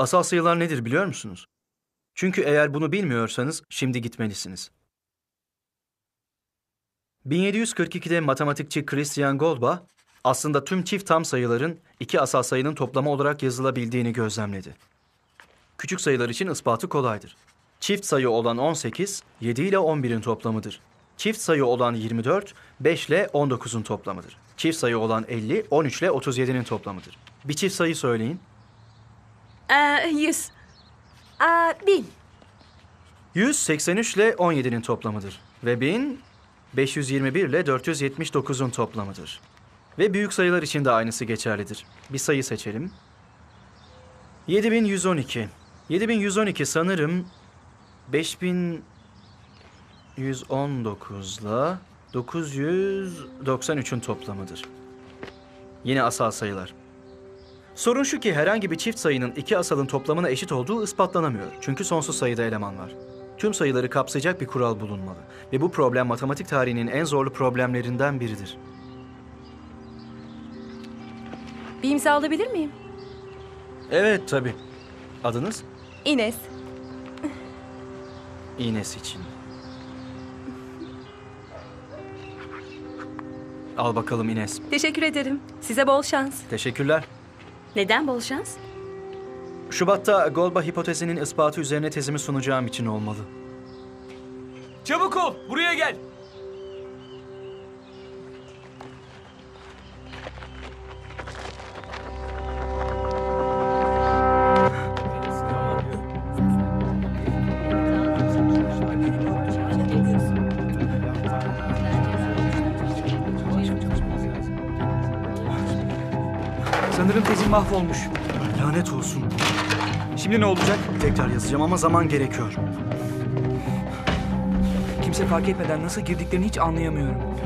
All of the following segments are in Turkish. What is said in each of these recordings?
Asal sayılar nedir biliyor musunuz? Çünkü eğer bunu bilmiyorsanız şimdi gitmelisiniz. 1742'de matematikçi Christian Goldbach, aslında tüm çift tam sayıların iki asal sayının toplamı olarak yazılabildiğini gözlemledi. Küçük sayılar için ispatı kolaydır. Çift sayı olan 18, 7 ile 11'in toplamıdır. Çift sayı olan 24, 5 ile 19'un toplamıdır. Çift sayı olan 50, 13 ile 37'nin toplamıdır. Bir çift sayı söyleyin. 100. 1000. 183 ile 17'nin toplamıdır. Ve 1000, 521 ile 479'un toplamıdır. Ve büyük sayılar için de aynısı geçerlidir. Bir sayı seçelim. 7112. 7112 sanırım 5119'la 993'ün toplamıdır. Yine asal sayılar. Sorun şu ki herhangi bir çift sayının iki asalın toplamına eşit olduğu ispatlanamıyor. Çünkü sonsuz sayıda eleman var. Tüm sayıları kapsayacak bir kural bulunmalı. Ve bu problem matematik tarihinin en zorlu problemlerinden biridir. Bir imza alabilir miyim? Evet, tabii. Adınız? İnes. İnes için. Al bakalım İnes. Teşekkür ederim. Size bol şans. Teşekkürler. Neden bol şans? Şubat'ta Goldbach hipotezinin ispatı üzerine tezimi sunacağım için olmalı. Çabuk ol, buraya gel. Sanırım tezim mahvolmuş. Lanet olsun. Şimdi ne olacak? Tekrar yazacağım ama zaman gerekiyor. Kimse fark etmeden nasıl girdiklerini hiç anlayamıyorum.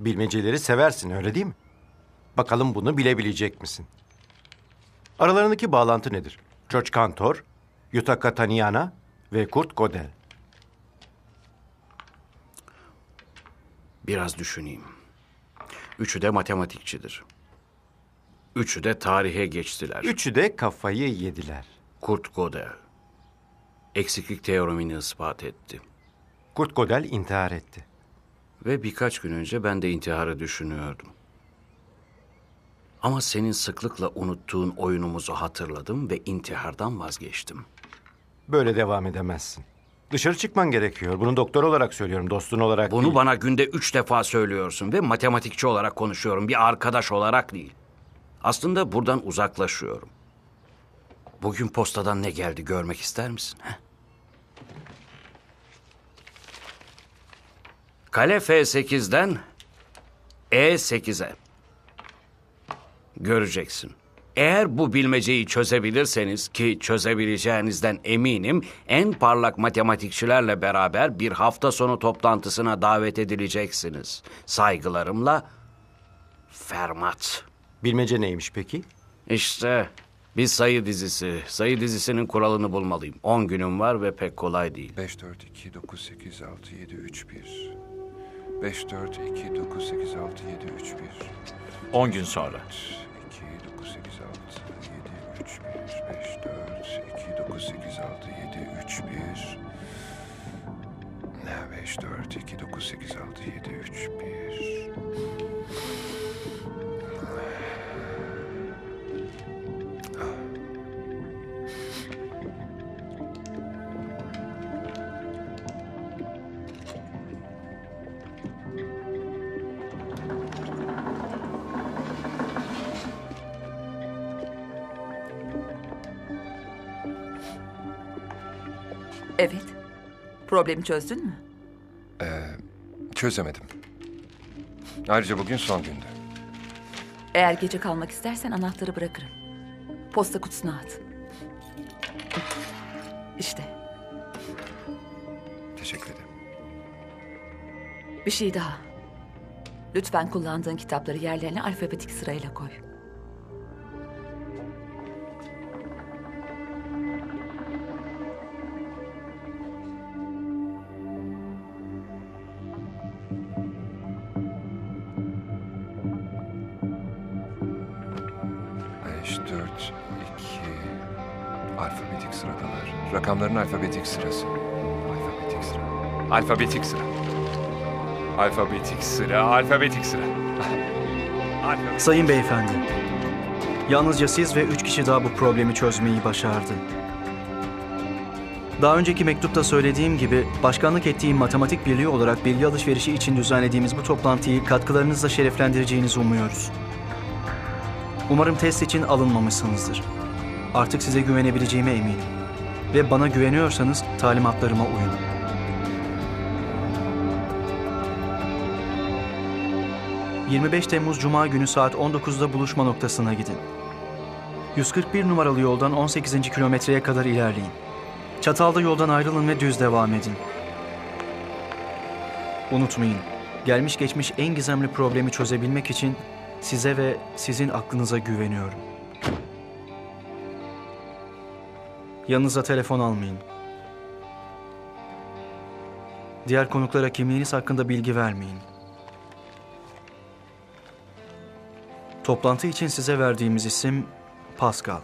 Bilmeceleri seversin, öyle değil mi? Bakalım bunu bilebilecek misin? Aralarındaki bağlantı nedir? George Cantor, Yutaka Taniyama ve Kurt Gödel. Biraz düşüneyim. Üçü de matematikçidir. Üçü de tarihe geçtiler. Üçü de kafayı yediler. Kurt Gödel eksiklik teoremini ispat etti. Kurt Gödel intihar etti. Ve birkaç gün önce ben de intiharı düşünüyordum. Ama senin sıklıkla unuttuğun oyunumuzu hatırladım ve intihardan vazgeçtim. Böyle devam edemezsin. Dışarı çıkman gerekiyor. Bunu doktor olarak söylüyorum, dostun olarak değil. Bunu bana günde 3 defa söylüyorsun ve matematikçi olarak konuşuyorum, bir arkadaş olarak değil. Aslında buradan uzaklaşıyorum. Bugün postadan ne geldi görmek ister misin? Heh. Kale F8'den E8'e. Göreceksin. Eğer bu bilmeceyi çözebilirseniz, ki çözebileceğinizden eminim, en parlak matematikçilerle beraber bir hafta sonu toplantısına davet edileceksiniz. Saygılarımla Fermat. Bilmece neymiş peki? İşte bir sayı dizisi. Sayı dizisinin kuralını bulmalıyım. 10 günüm var ve pek kolay değil. 5, 4, 2, 9, 8, 6, 7, 3, 1. 5, 4, 2, 9, 8, 6, 7, 3, 1. 10 gün sonra. 5, 4, 2, 9, 8, 6, 7, 3, 1. Evet. Problemi çözdün mü? Çözemedim. Ayrıca bugün son gündü. Eğer gece kalmak istersen anahtarı bırakırım. Posta kutusuna at. İşte. Teşekkür ederim. Bir şey daha. Lütfen kullandığın kitapları yerlerine alfabetik sırayla koy. Rakamların alfabetik sırası. Alfabetik sıra. Alfabetik sıra. Alfabetik sıra. Alfabetik sıra. Alfabetik. Sayın beyefendi, yalnızca siz ve 3 kişi daha bu problemi çözmeyi başardı. Daha önceki mektupta söylediğim gibi, başkanlık ettiğim matematik birliği olarak bilgi alışverişi için düzenlediğimiz bu toplantıyı katkılarınızla şereflendireceğinizi umuyoruz. Umarım test için alınmamışsınızdır. Artık size güvenebileceğime eminim. Ve bana güveniyorsanız talimatlarıma uyun. ...25 Temmuz Cuma günü saat 19'da buluşma noktasına gidin. 141 numaralı yoldan 18. kilometreye kadar ilerleyin. Çatalda yoldan ayrılın ve düz devam edin. Unutmayın, gelmiş geçmiş en gizemli problemi çözebilmek için size ve sizin aklınıza güveniyorum. Yanınıza telefon almayın. Diğer konuklara kimliğiniz hakkında bilgi vermeyin. Toplantı için size verdiğimiz isim Pascal.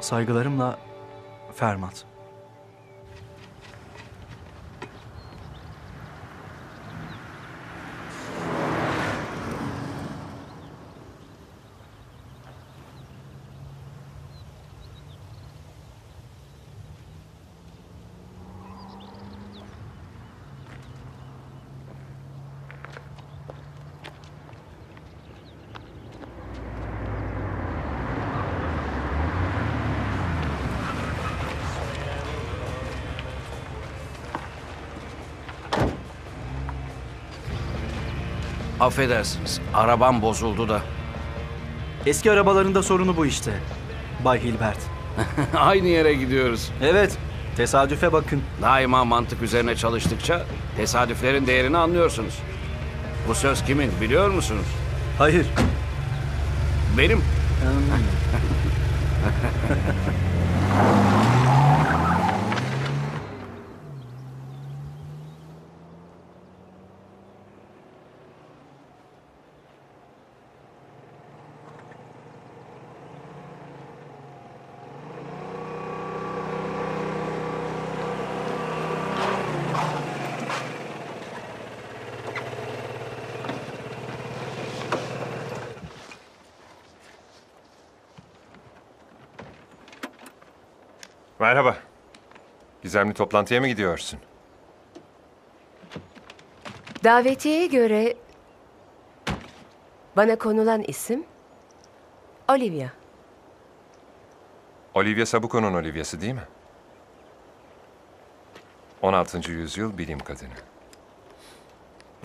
Saygılarımla Fermat. Affedersiniz, arabam bozuldu da. Eski arabalarında sorunu bu işte, Bay Hilbert. Aynı yere gidiyoruz. Evet, tesadüfe bakın. Daima mantık üzerine çalıştıkça tesadüflerin değerini anlıyorsunuz. Bu söz kimin biliyor musunuz? Hayır. Benim. Merhaba. Gizemli toplantıya mı gidiyorsun? Davetiye göre Bana konulan isim Olivia. Olivia Sabuco'nun Olivia'sı değil mi? 16. yüzyıl bilim kadını.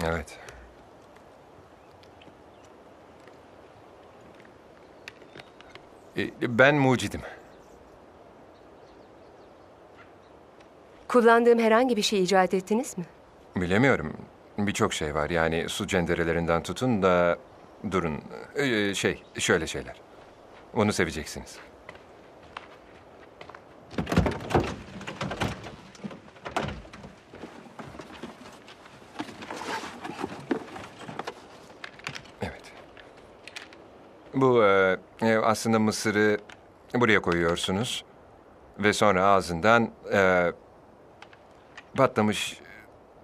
Evet. Ben mucidim. Kullandığım herhangi bir şey icat ettiniz mi? Bilemiyorum. Birçok şey var. Yani su cenderelerinden tutun da... Durun. Şöyle şeyler. Onu seveceksiniz. Evet. Bu aslında mısırı buraya koyuyorsunuz. Ve sonra ağzından...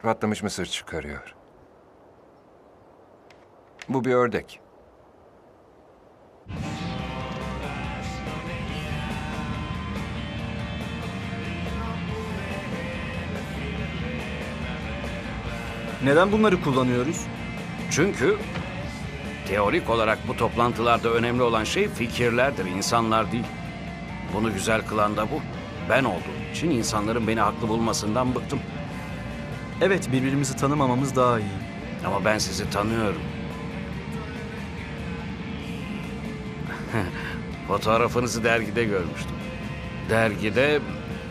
Patlamış mısır çıkarıyor. Bu bir ördek. Neden bunları kullanıyoruz? Çünkü teorik olarak bu toplantılarda önemli olan şey fikirlerdir, insanlar değil. Bunu güzel kılan da bu. Ben olduğum için insanların beni haklı bulmasından bıktım. Evet, birbirimizi tanımamamız daha iyi. Ama ben sizi tanıyorum. Fotoğrafınızı dergide görmüştüm. Dergide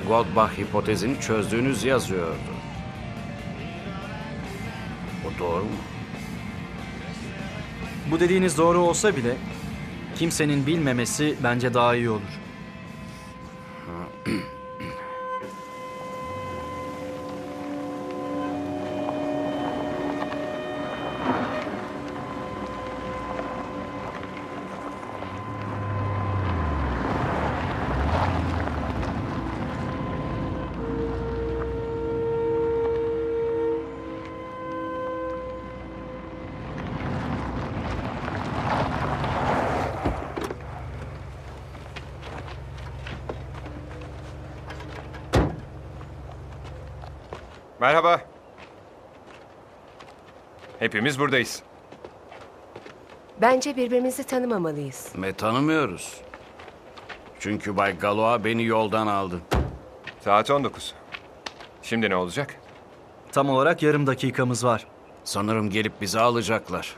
Goldbach hipotezini çözdüğünüz yazıyordu. Bu doğru mu? Bu dediğiniz doğru olsa bile kimsenin bilmemesi bence daha iyi olur. Merhaba. Hepimiz buradayız. Bence birbirimizi tanımamalıyız. Ve tanımıyoruz. Çünkü Bay Galois beni yoldan aldı. Saat 19. Şimdi ne olacak? Tam olarak yarım dakikamız var. Sanırım gelip bizi alacaklar.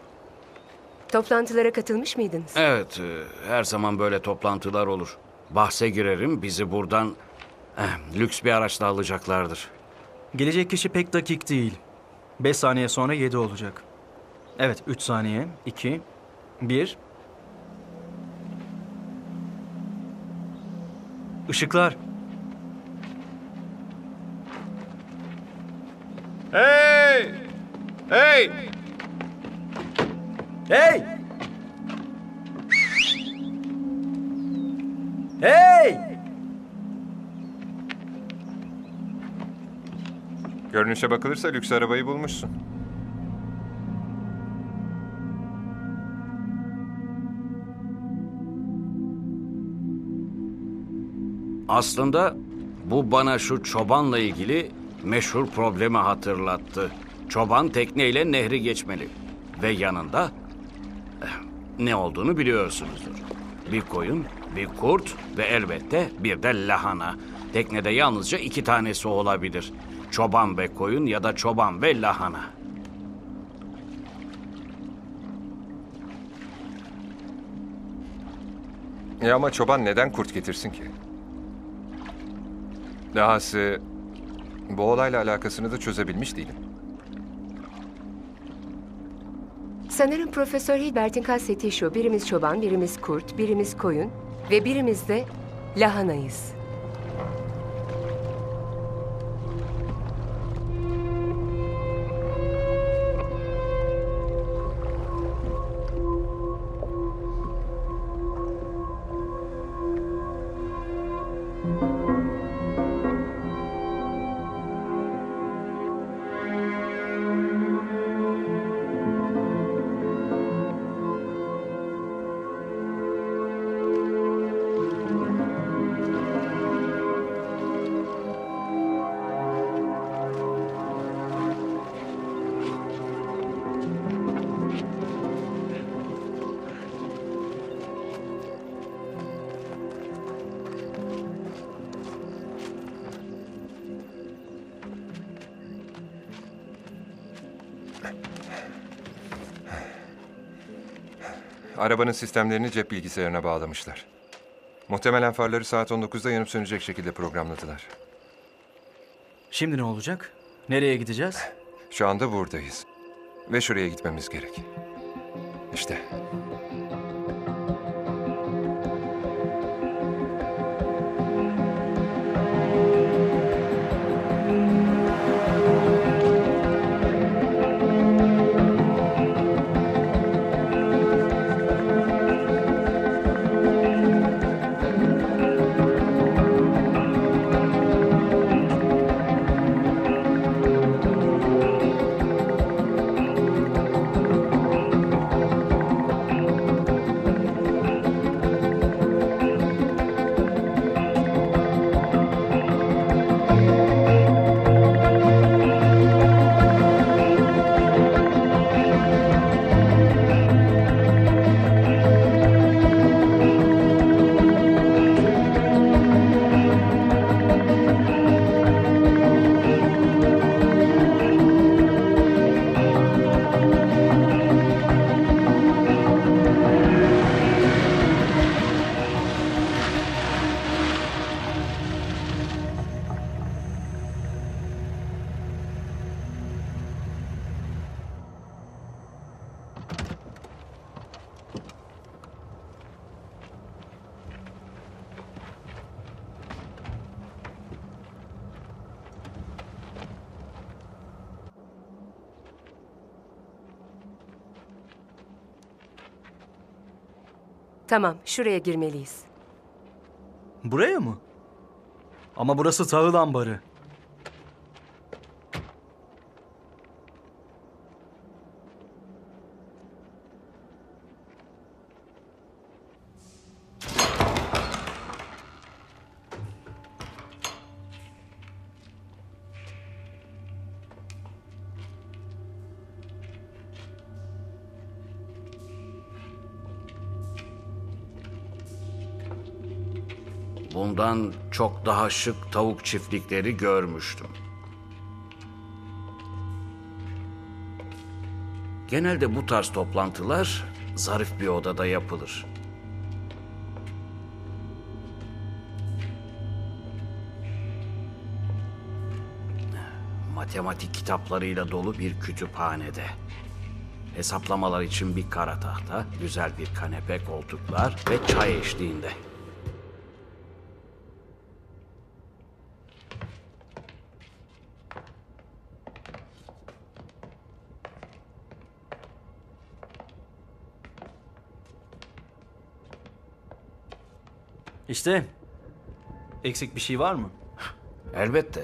Toplantılara katılmış mıydınız? Evet, her zaman böyle toplantılar olur. Bahse girerim, bizi buradan lüks bir araçla alacaklardır. Gelecek kişi pek dakik değil. 5 saniye sonra 7 olacak. Evet, 3 saniye, 2, 1. Işıklar. Hey! Hey! Hey! Hey! Görünüşe bakılırsa lüks arabayı bulmuşsun. Aslında bu bana şu çobanla ilgili meşhur problemi hatırlattı. Çoban tekneyle nehri geçmeli. Ve yanında ne olduğunu biliyorsunuzdur. Bir koyun, bir kurt ve elbette bir de lahana. Teknede yalnızca 2 tanesi olabilir. Çoban ve koyun ya da çoban ve lahana. Ya ama çoban neden kurt getirsin ki? Dahası bu olayla alakasını da çözebilmiş değilim. Sanırım Profesör Hilbert'in kastettiği şu: birimiz çoban, birimiz kurt, birimiz koyun ve birimiz de lahanayız. Arabanın sistemlerini cep bilgisayarına bağlamışlar. Muhtemelen farları saat 19'da yanıp sönecek şekilde programladılar. Şimdi ne olacak? Nereye gideceğiz? Şu anda buradayız. Ve şuraya gitmemiz gerek. İşte. Tamam, şuraya girmeliyiz. Buraya mı? Ama burası tahıl ambarı. Bundan çok daha şık tavuk çiftlikleri görmüştüm. Genelde bu tarz toplantılar zarif bir odada yapılır. Matematik kitaplarıyla dolu bir kütüphanede. Hesaplamalar için bir kara tahta, güzel bir kanepe, koltuklar ve çay eşliğinde. İşte, eksik bir şey var mı? Elbette.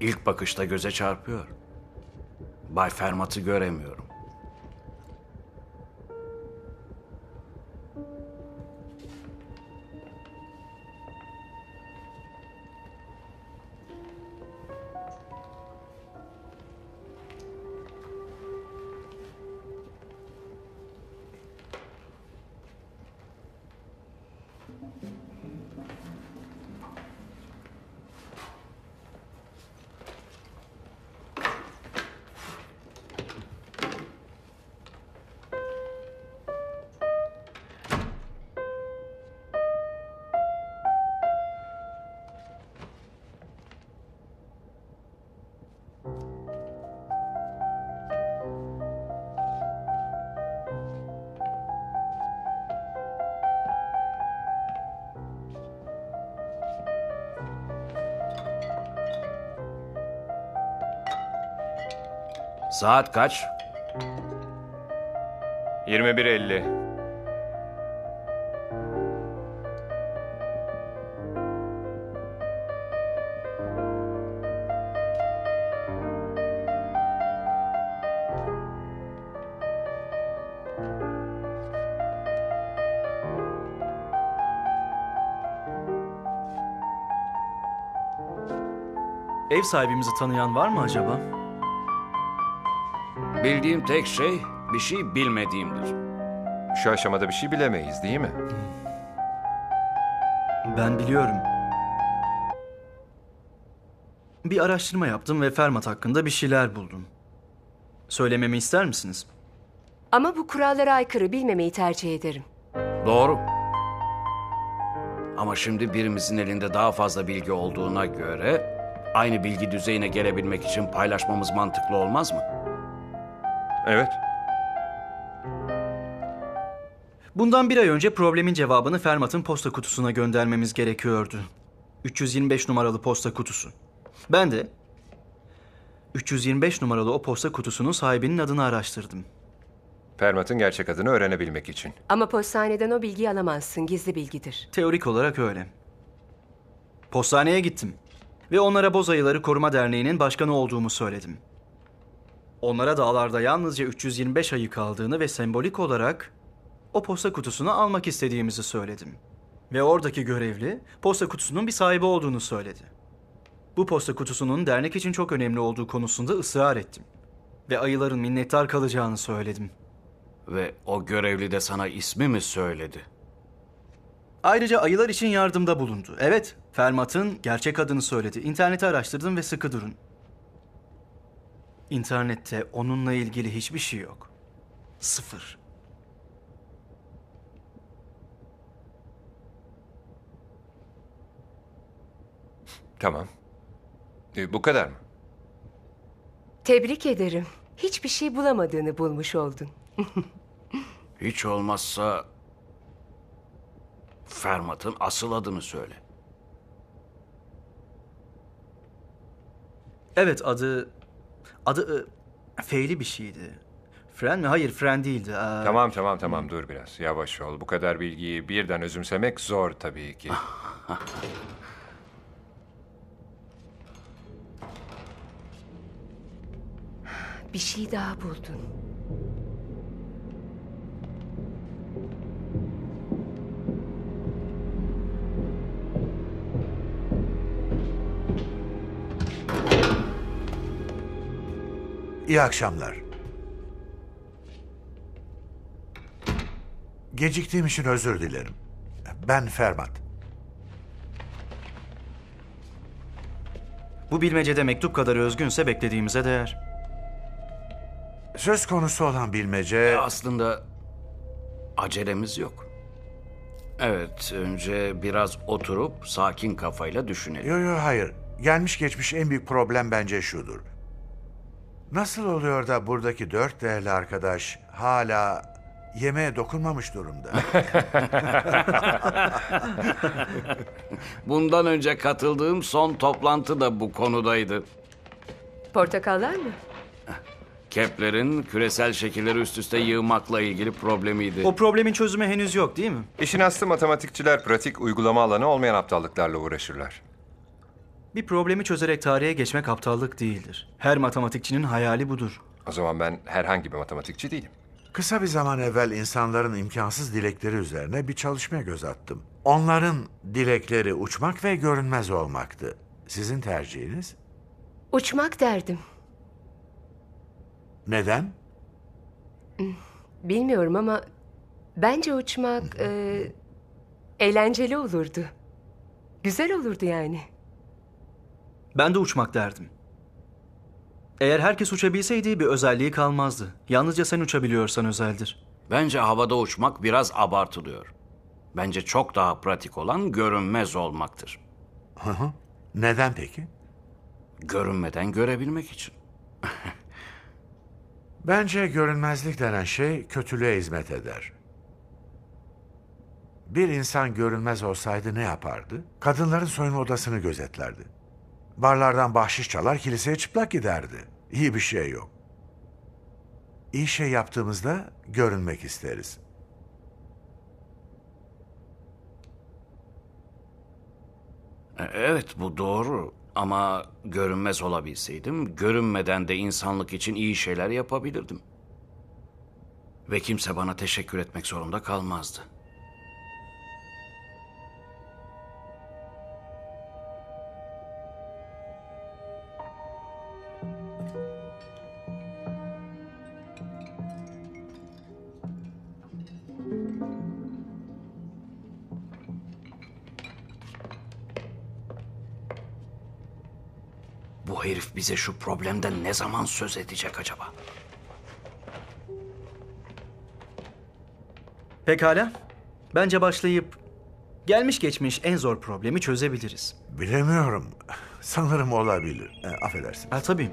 İlk bakışta göze çarpıyor. Bay Fermat'ı göremiyorum. Saat kaç? 21:50. Ev sahibimizi tanıyan var mı acaba? Bildiğim tek şey, bir şey bilmediğimdir. Şu aşamada bir şey bilemeyiz, değil mi? Ben biliyorum. Bir araştırma yaptım ve Fermat hakkında bir şeyler buldum. Söylememi ister misiniz? Ama bu kurallara aykırı, bilmemeyi tercih ederim. Doğru. Ama şimdi birimizin elinde daha fazla bilgi olduğuna göre... aynı bilgi düzeyine gelebilmek için paylaşmamız mantıklı olmaz mı? Evet. Bundan bir ay önce problemin cevabını Fermat'ın posta kutusuna göndermemiz gerekiyordu. 325 numaralı posta kutusu. Ben de 325 numaralı o posta kutusunun sahibinin adını araştırdım. Fermat'ın gerçek adını öğrenebilmek için. Ama postaneden o bilgiyi alamazsın, gizli bilgidir. Teorik olarak öyle. Postaneye gittim ve onlara Boz Ayıları Koruma Derneği'nin başkanı olduğumu söyledim. Onlara dağlarda yalnızca 325 ayı kaldığını ve sembolik olarak o posta kutusunu almak istediğimizi söyledim. Ve oradaki görevli posta kutusunun bir sahibi olduğunu söyledi. Bu posta kutusunun dernek için çok önemli olduğu konusunda ısrar ettim. Ve ayıların minnettar kalacağını söyledim. Ve o görevli de sana ismi mi söyledi? Ayrıca ayılar için yardımda bulundu. Evet, Fermat'ın gerçek adını söyledi. İnterneti araştırdım ve sıkı durun. İnternette onunla ilgili hiçbir şey yok. Sıfır. Tamam. Bu kadar mı? Tebrik ederim. Hiçbir şey bulamadığını bulmuş oldun. Hiç olmazsa Fermat'ın asıl adını söyle. Evet, adı feyli bir şeydi. Fren mi? Hayır, Fren değildi. Tamam, dur biraz. Yavaş ol. Bu kadar bilgiyi birden özümsemek zor tabii ki. Bir şey daha buldun. İyi akşamlar. Geciktiğim için özür dilerim. Ben Fermat. Bu bilmecede mektup kadar özgünse beklediğimize değer. Söz konusu olan bilmece... aslında acelemiz yok. Evet, önce biraz oturup sakin kafayla düşünelim. Yok, hayır. Gelmiş geçmiş en büyük problem bence şudur. Nasıl oluyor da buradaki dört değerli arkadaş hala yemeğe dokunmamış durumda? Bundan önce katıldığım son toplantı da bu konudaydı. Portakallar mı? Kepler'in küresel şekilleri üst üste yığmakla ilgili problemiydi. O problemin çözümü henüz yok, değil mi? İşin aslı matematikçiler pratik uygulama alanı olmayan aptallıklarla uğraşırlar. Bir problemi çözerek tarihe geçmek aptallık değildir. Her matematikçinin hayali budur. O zaman ben herhangi bir matematikçi değilim. Kısa bir zaman evvel insanların imkansız dilekleri üzerine bir çalışma göz attım. Onların dilekleri uçmak ve görünmez olmaktı. Sizin tercihiniz? Uçmak derdim. Neden? Bilmiyorum ama bence uçmak eğlenceli olurdu. Güzel olurdu yani. Ben de uçmak derdim. Eğer herkes uçabilseydi bir özelliği kalmazdı. Yalnızca sen uçabiliyorsan özeldir. Bence havada uçmak biraz abartılıyor. Bence çok daha pratik olan görünmez olmaktır. Hı. Neden peki? Görünmeden görebilmek için. Bence görünmezlik denen şey kötülüğe hizmet eder. Bir insan görünmez olsaydı ne yapardı? Kadınların soyunma odasını gözetlerdi. Barlardan bahşiş çalar, kiliseye çıplak giderdi. İyi bir şey yok. İyi şey yaptığımızda görünmek isteriz. Evet, bu doğru. Ama görünmez olabilseydim, görünmeden de insanlık için iyi şeyler yapabilirdim. Ve kimse bana teşekkür etmek zorunda kalmazdı. Bu herif bize şu problemden ne zaman söz edecek acaba? Pekala. Bence başlayıp gelmiş geçmiş en zor problemi çözebiliriz. Bilemiyorum. Sanırım olabilir. Affedersin. Ha, tabii.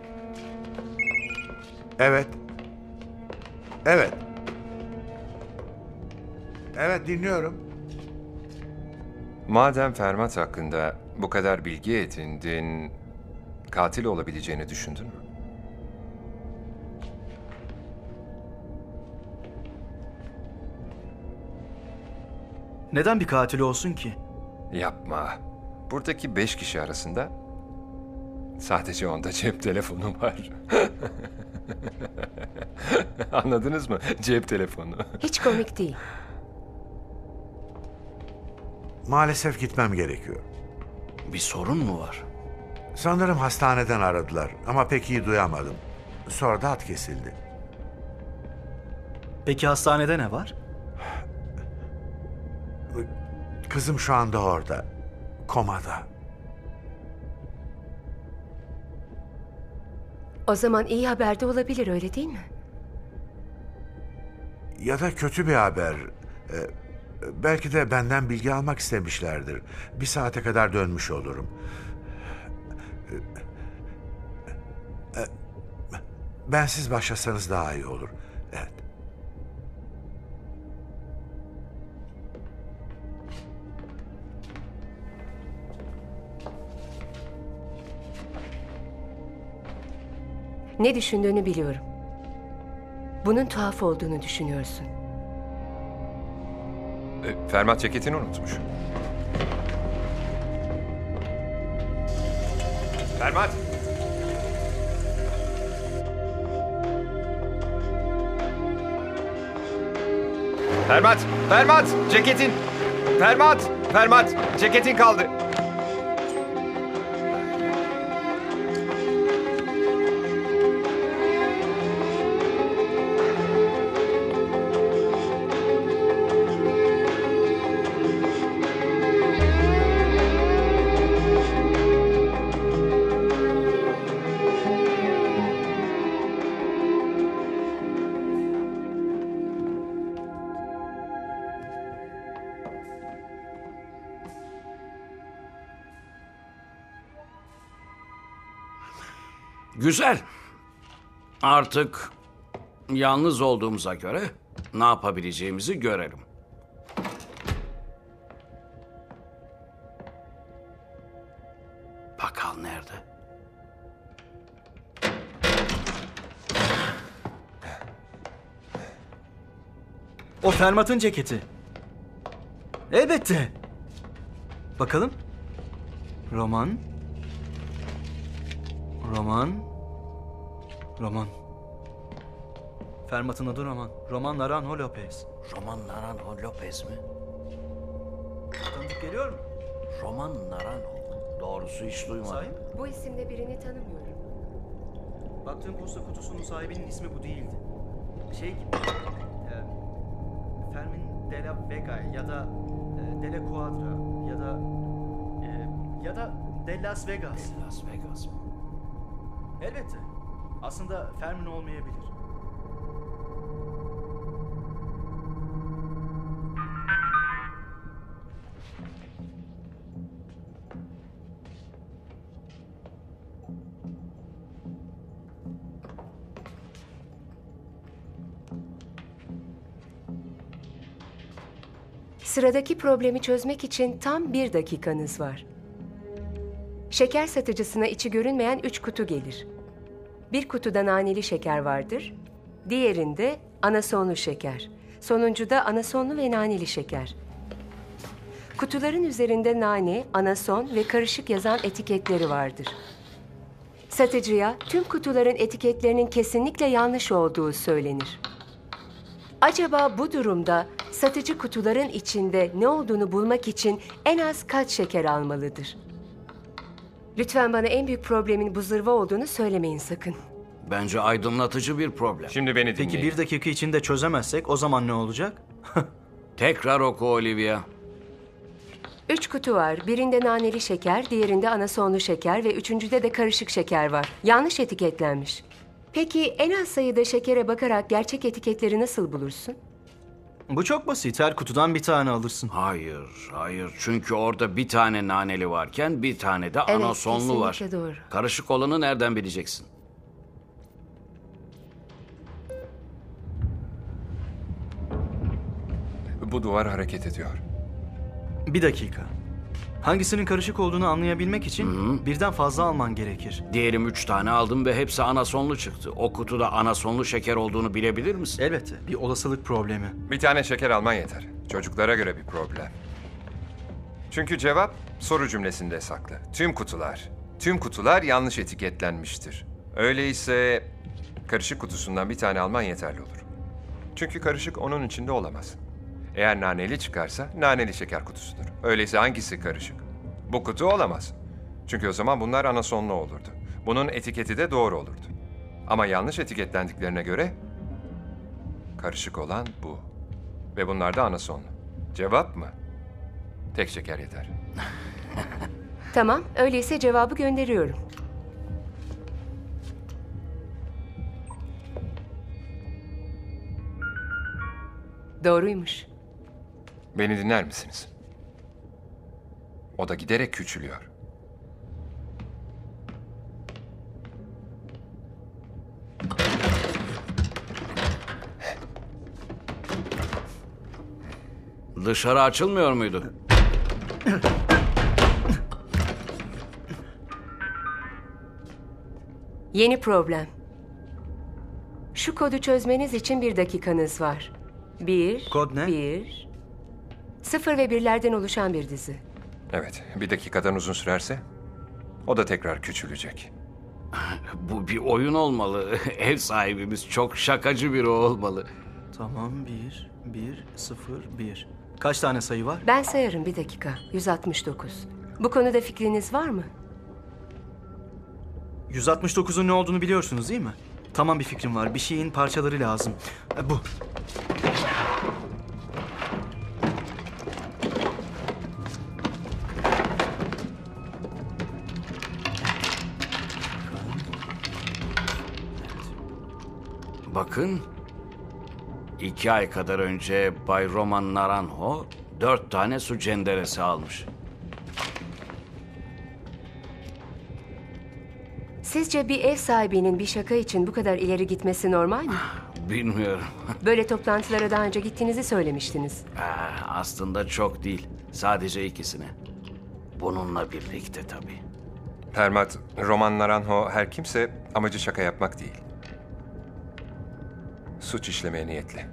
Evet. Evet. Evet, dinliyorum. Madem Fermat hakkında bu kadar bilgi edindin, katil olabileceğini düşündün mü? Neden bir katil olsun ki? Yapma. Buradaki 5 kişi arasında sadece onda cep telefonu var. Anladınız mı? Cep telefonu. Hiç komik değil. Maalesef gitmem gerekiyor. Bir sorun mu var? Sanırım hastaneden aradılar ama pek iyi duyamadım. Sonra da hat kesildi. Peki hastanede ne var? Kızım şu anda orada. Komada. O zaman iyi haber de olabilir, öyle değil mi? Ya da kötü bir haber. Belki de benden bilgi almak istemişlerdir. Bir saate kadar dönmüş olurum. Bensiz başlasanız daha iyi olur. Evet. Ne düşündüğünü biliyorum. Bunun tuhaf olduğunu düşünüyorsun. Fermat ceketini unutmuş. Fermat! Fermat! Fermat! Ceketin! Fermat! Fermat! Ceketin kaldı. Güzel. Artık yalnız olduğumuza göre ne yapabileceğimizi görelim. Pascal nerede? O Fermat'ın ceketi. Elbette. Bakalım. Roman. Roman. Román. Fermat'ın adı Román. Román Naranjo López. Román Naranjo López mi? Tanıdık geliyor mu? Román Naranjo. Doğrusu hiç duymadım. Bu isimle birini tanımıyorum. Baktığım posta kutusunun sahibinin ismi bu değildi. Şey gibi... Fermin de la Vega ya da... de la Cuadra ya da... ya da de Las Vegas. De Las Vegas mı? Elbette. Aslında Fermin olmayabilir. Sıradaki problemi çözmek için tam 1 dakikanız var. Şeker satıcısına içi görünmeyen 3 kutu gelir. Bir kutuda naneli şeker vardır, diğerinde anasonlu şeker. Sonuncuda anasonlu ve naneli şeker. Kutuların üzerinde nane, anason ve karışık yazan etiketleri vardır. Satıcıya tüm kutuların etiketlerinin kesinlikle yanlış olduğu söylenir. Acaba bu durumda satıcı kutuların içinde ne olduğunu bulmak için en az kaç şeker almalıdır? Lütfen bana en büyük problemin bu zırva olduğunu söylemeyin sakın. Bence aydınlatıcı bir problem. Şimdi beni dinleyin. Peki 1 dakika içinde çözemezsek o zaman ne olacak? Tekrar oku Olivia. 3 kutu var. Birinde naneli şeker, diğerinde anasonlu şeker ve 3.'de de karışık şeker var. Yanlış etiketlenmiş. Peki en az sayıda şekere bakarak gerçek etiketleri nasıl bulursun? Bu çok basit. Her kutudan bir tane alırsın. Hayır, hayır. Çünkü orada bir tane naneli varken bir tane de anasonlu var. Evet, kesinlikle doğru. Karışık olanı nereden bileceksin? Bu duvar hareket ediyor. Bir dakika. Hangisinin karışık olduğunu anlayabilmek için birden fazla alman gerekir. Diyelim 3 tane aldım ve hepsi anasonlu çıktı. O kutuda anasonlu şeker olduğunu bilebilir misin? Elbette. Bir olasılık problemi. Bir tane şeker alman yeter. Çocuklara göre bir problem. Çünkü cevap soru cümlesinde saklı. Tüm kutular yanlış etiketlenmiştir. Öyleyse karışık kutusundan bir tane alman yeterli olur. Çünkü karışık onun içinde olamaz. Eğer naneli çıkarsa naneli şeker kutusudur. Öyleyse hangisi karışık? Bu kutu olamaz. Çünkü o zaman bunlar anasonlu olurdu. Bunun etiketi de doğru olurdu. Ama yanlış etiketlendiklerine göre karışık olan bu. Ve bunlar da anasonlu. Cevap mı? Tek şeker yeter. Tamam, öyleyse cevabı gönderiyorum. Doğruymuş. Beni dinler misiniz? O da giderek küçülüyor. Dışarı açılmıyor muydu? Yeni problem. Şu kodu çözmeniz için 1 dakikanız var. 1, kod ne? 1, 0 ve 1'lerden oluşan bir dizi. Evet, 1 dakikadan uzun sürerse o da tekrar küçülecek. Bu bir oyun olmalı. Ev sahibimiz çok şakacı biri olmalı. Tamam, 1, 1, 0, 1. Kaç tane sayı var? Ben sayarım, 1 dakika. 169. Bu konuda fikriniz var mı? 169'un ne olduğunu biliyorsunuz değil mi? Tamam, bir fikrim var. Bir şeyin parçaları lazım. Bu. Bakın, 2 ay kadar önce Bay Román Naranjo 4 tane su cenderesi almış. Sizce bir ev sahibinin bir şaka için bu kadar ileri gitmesi normal mi? Bilmiyorum. Böyle toplantılara daha önce gittiğinizi söylemiştiniz. Aslında çok değil. Sadece 2'sine. Bununla birlikte tabii. Fermat, Román Naranjo her kimse amacı şaka yapmak değil. Suç işlemeye niyetli.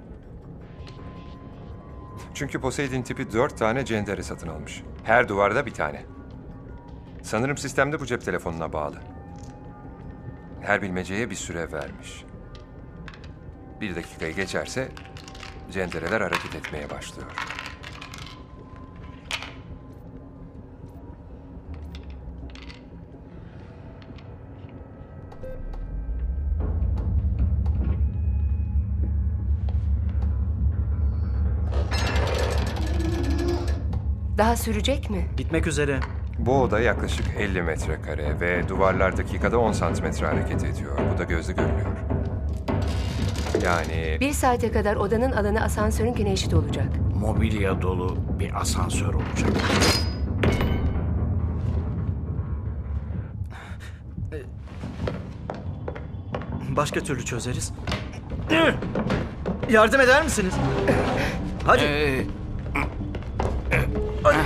Çünkü Poseidon tipi 4 tane cendere satın almış. Her duvarda bir tane. Sanırım sistemde bu cep telefonuna bağlı. Her bilmeceye bir süre vermiş. 1 dakikayı geçerse cendereler hareket etmeye başlıyor. Daha sürecek mi? Bitmek üzere. Bu oda yaklaşık 50 metrekare ve duvarlar dakikada 10 santimetre hareket ediyor. Bu da gözle görülüyor. Yani... 1 saate kadar odanın alanı asansörünkine eşit olacak. Mobilya dolu bir asansör olacak. Başka türlü çözeriz. Yardım eder misiniz? Hadi.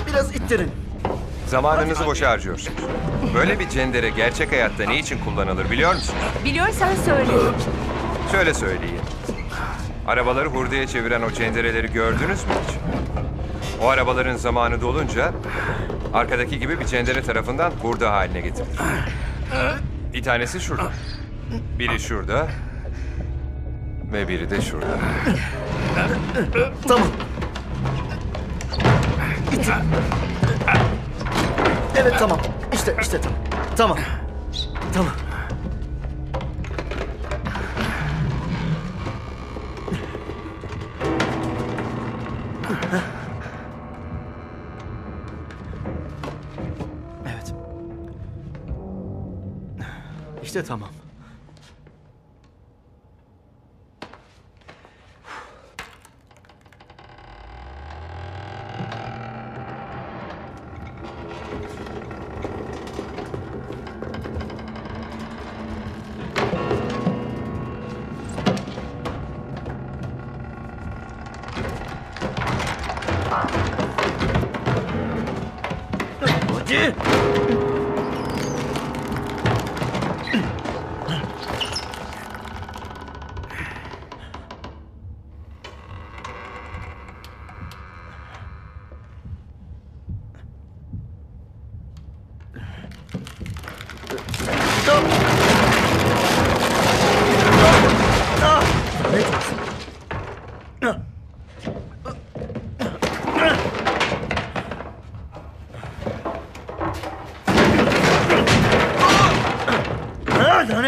Biraz ittirin. Zamanınızı boşa harcıyorsunuz. Böyle bir cendere gerçek hayatta ne için kullanılır biliyor musunuz? Biliyorsan söyle. Şöyle söyleyeyim. Arabaları hurdaya çeviren o cendereleri gördünüz mü hiç? O arabaların zamanı dolunca arkadaki gibi bir cendere tarafından hurda haline getirilir. Bir tanesi şurada. Biri şurada. Ve biri de şurada. Tamam. Evet, tamam. İşte tamam. Tamam. Evet. İşte tamam.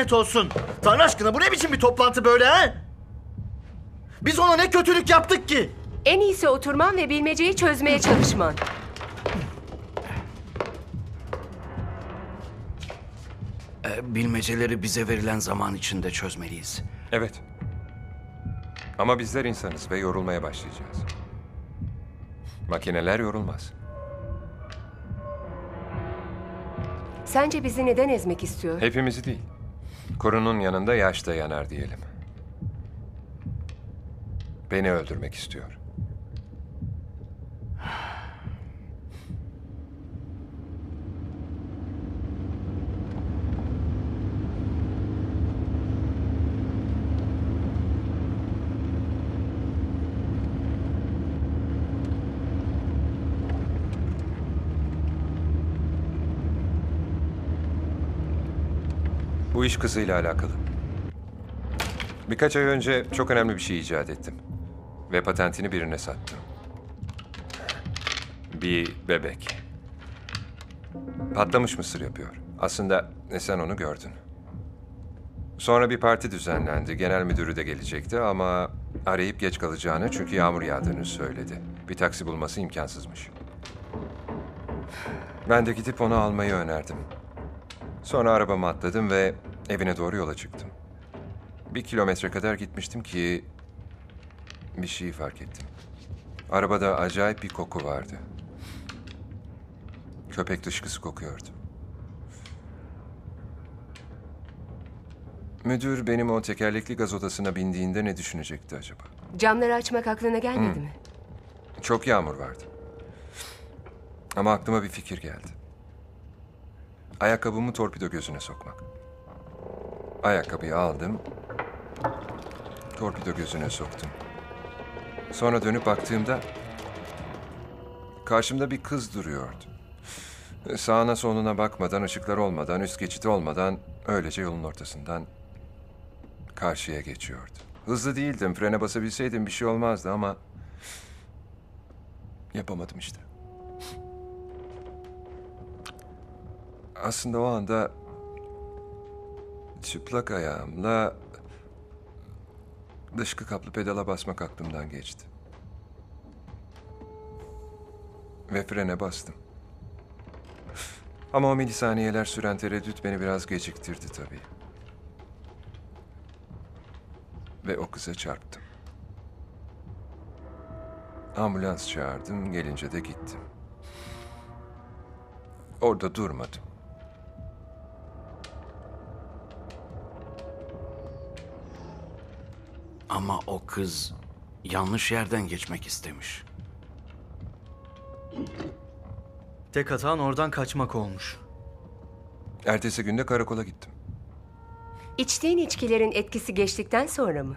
lanet olsun. Tanrı aşkına bu ne biçim bir toplantı böyle ha? Biz ona ne kötülük yaptık ki? En iyisi oturman ve bilmeceyi çözmeye çalışman. Bilmeceleri bize verilen zaman içinde çözmeliyiz. Evet. Ama bizler insanız ve yorulmaya başlayacağız. Makineler yorulmaz. Sence bizi neden ezmek istiyor? Hepimizi değil. Kurunun yanında yaş da yanar diyelim. Beni öldürmek istiyor. Bu iş kızıyla alakalı. Birkaç ay önce çok önemli bir şey icat ettim. Ve patentini birine sattım. Bir bebek. Patlamış mısır yapıyor. Aslında sen onu gördün. Sonra bir parti düzenlendi. Genel müdürü de gelecekti ama arayıp geç kalacağını çünkü yağmur yağdığını söyledi. Bir taksi bulması imkansızmış. Ben de gidip onu almayı önerdim. Sonra arabama atladım ve evine doğru yola çıktım. 1 kilometre kadar gitmiştim ki bir şeyi fark ettim. Arabada acayip bir koku vardı. Köpek dışkısı kokuyordu. Müdür benim o tekerlekli gaz odasına bindiğinde ne düşünecekti acaba? Camları açmak aklına gelmedi mi? Çok yağmur vardı. Ama aklıma bir fikir geldi. Ayakkabımı torpido gözüne sokmak. Ayakkabıyı aldım, torpido gözüne soktum. Sonra dönüp baktığımda karşımda bir kız duruyordu. Sağına soluna bakmadan, ışıklar olmadan, üst geçit olmadan öylece yolun ortasından karşıya geçiyordu. Hızlı değildim, frene basabilseydim bir şey olmazdı ama yapamadım işte. Aslında o anda çıplak ayağımla dışkı kaplı pedala basmak aklımdan geçti. Ve frene bastım. Ama o milisaniyeler süren tereddüt beni biraz geciktirdi tabii. Ve o kıza çarptım. Ambulans çağırdım, gelince de gittim. Orada durmadım. Ama o kız yanlış yerden geçmek istemiş. Tek hatan oradan kaçmak olmuş. Ertesi günde karakola gittim. İçtiğin içkilerin etkisi geçtikten sonra mı?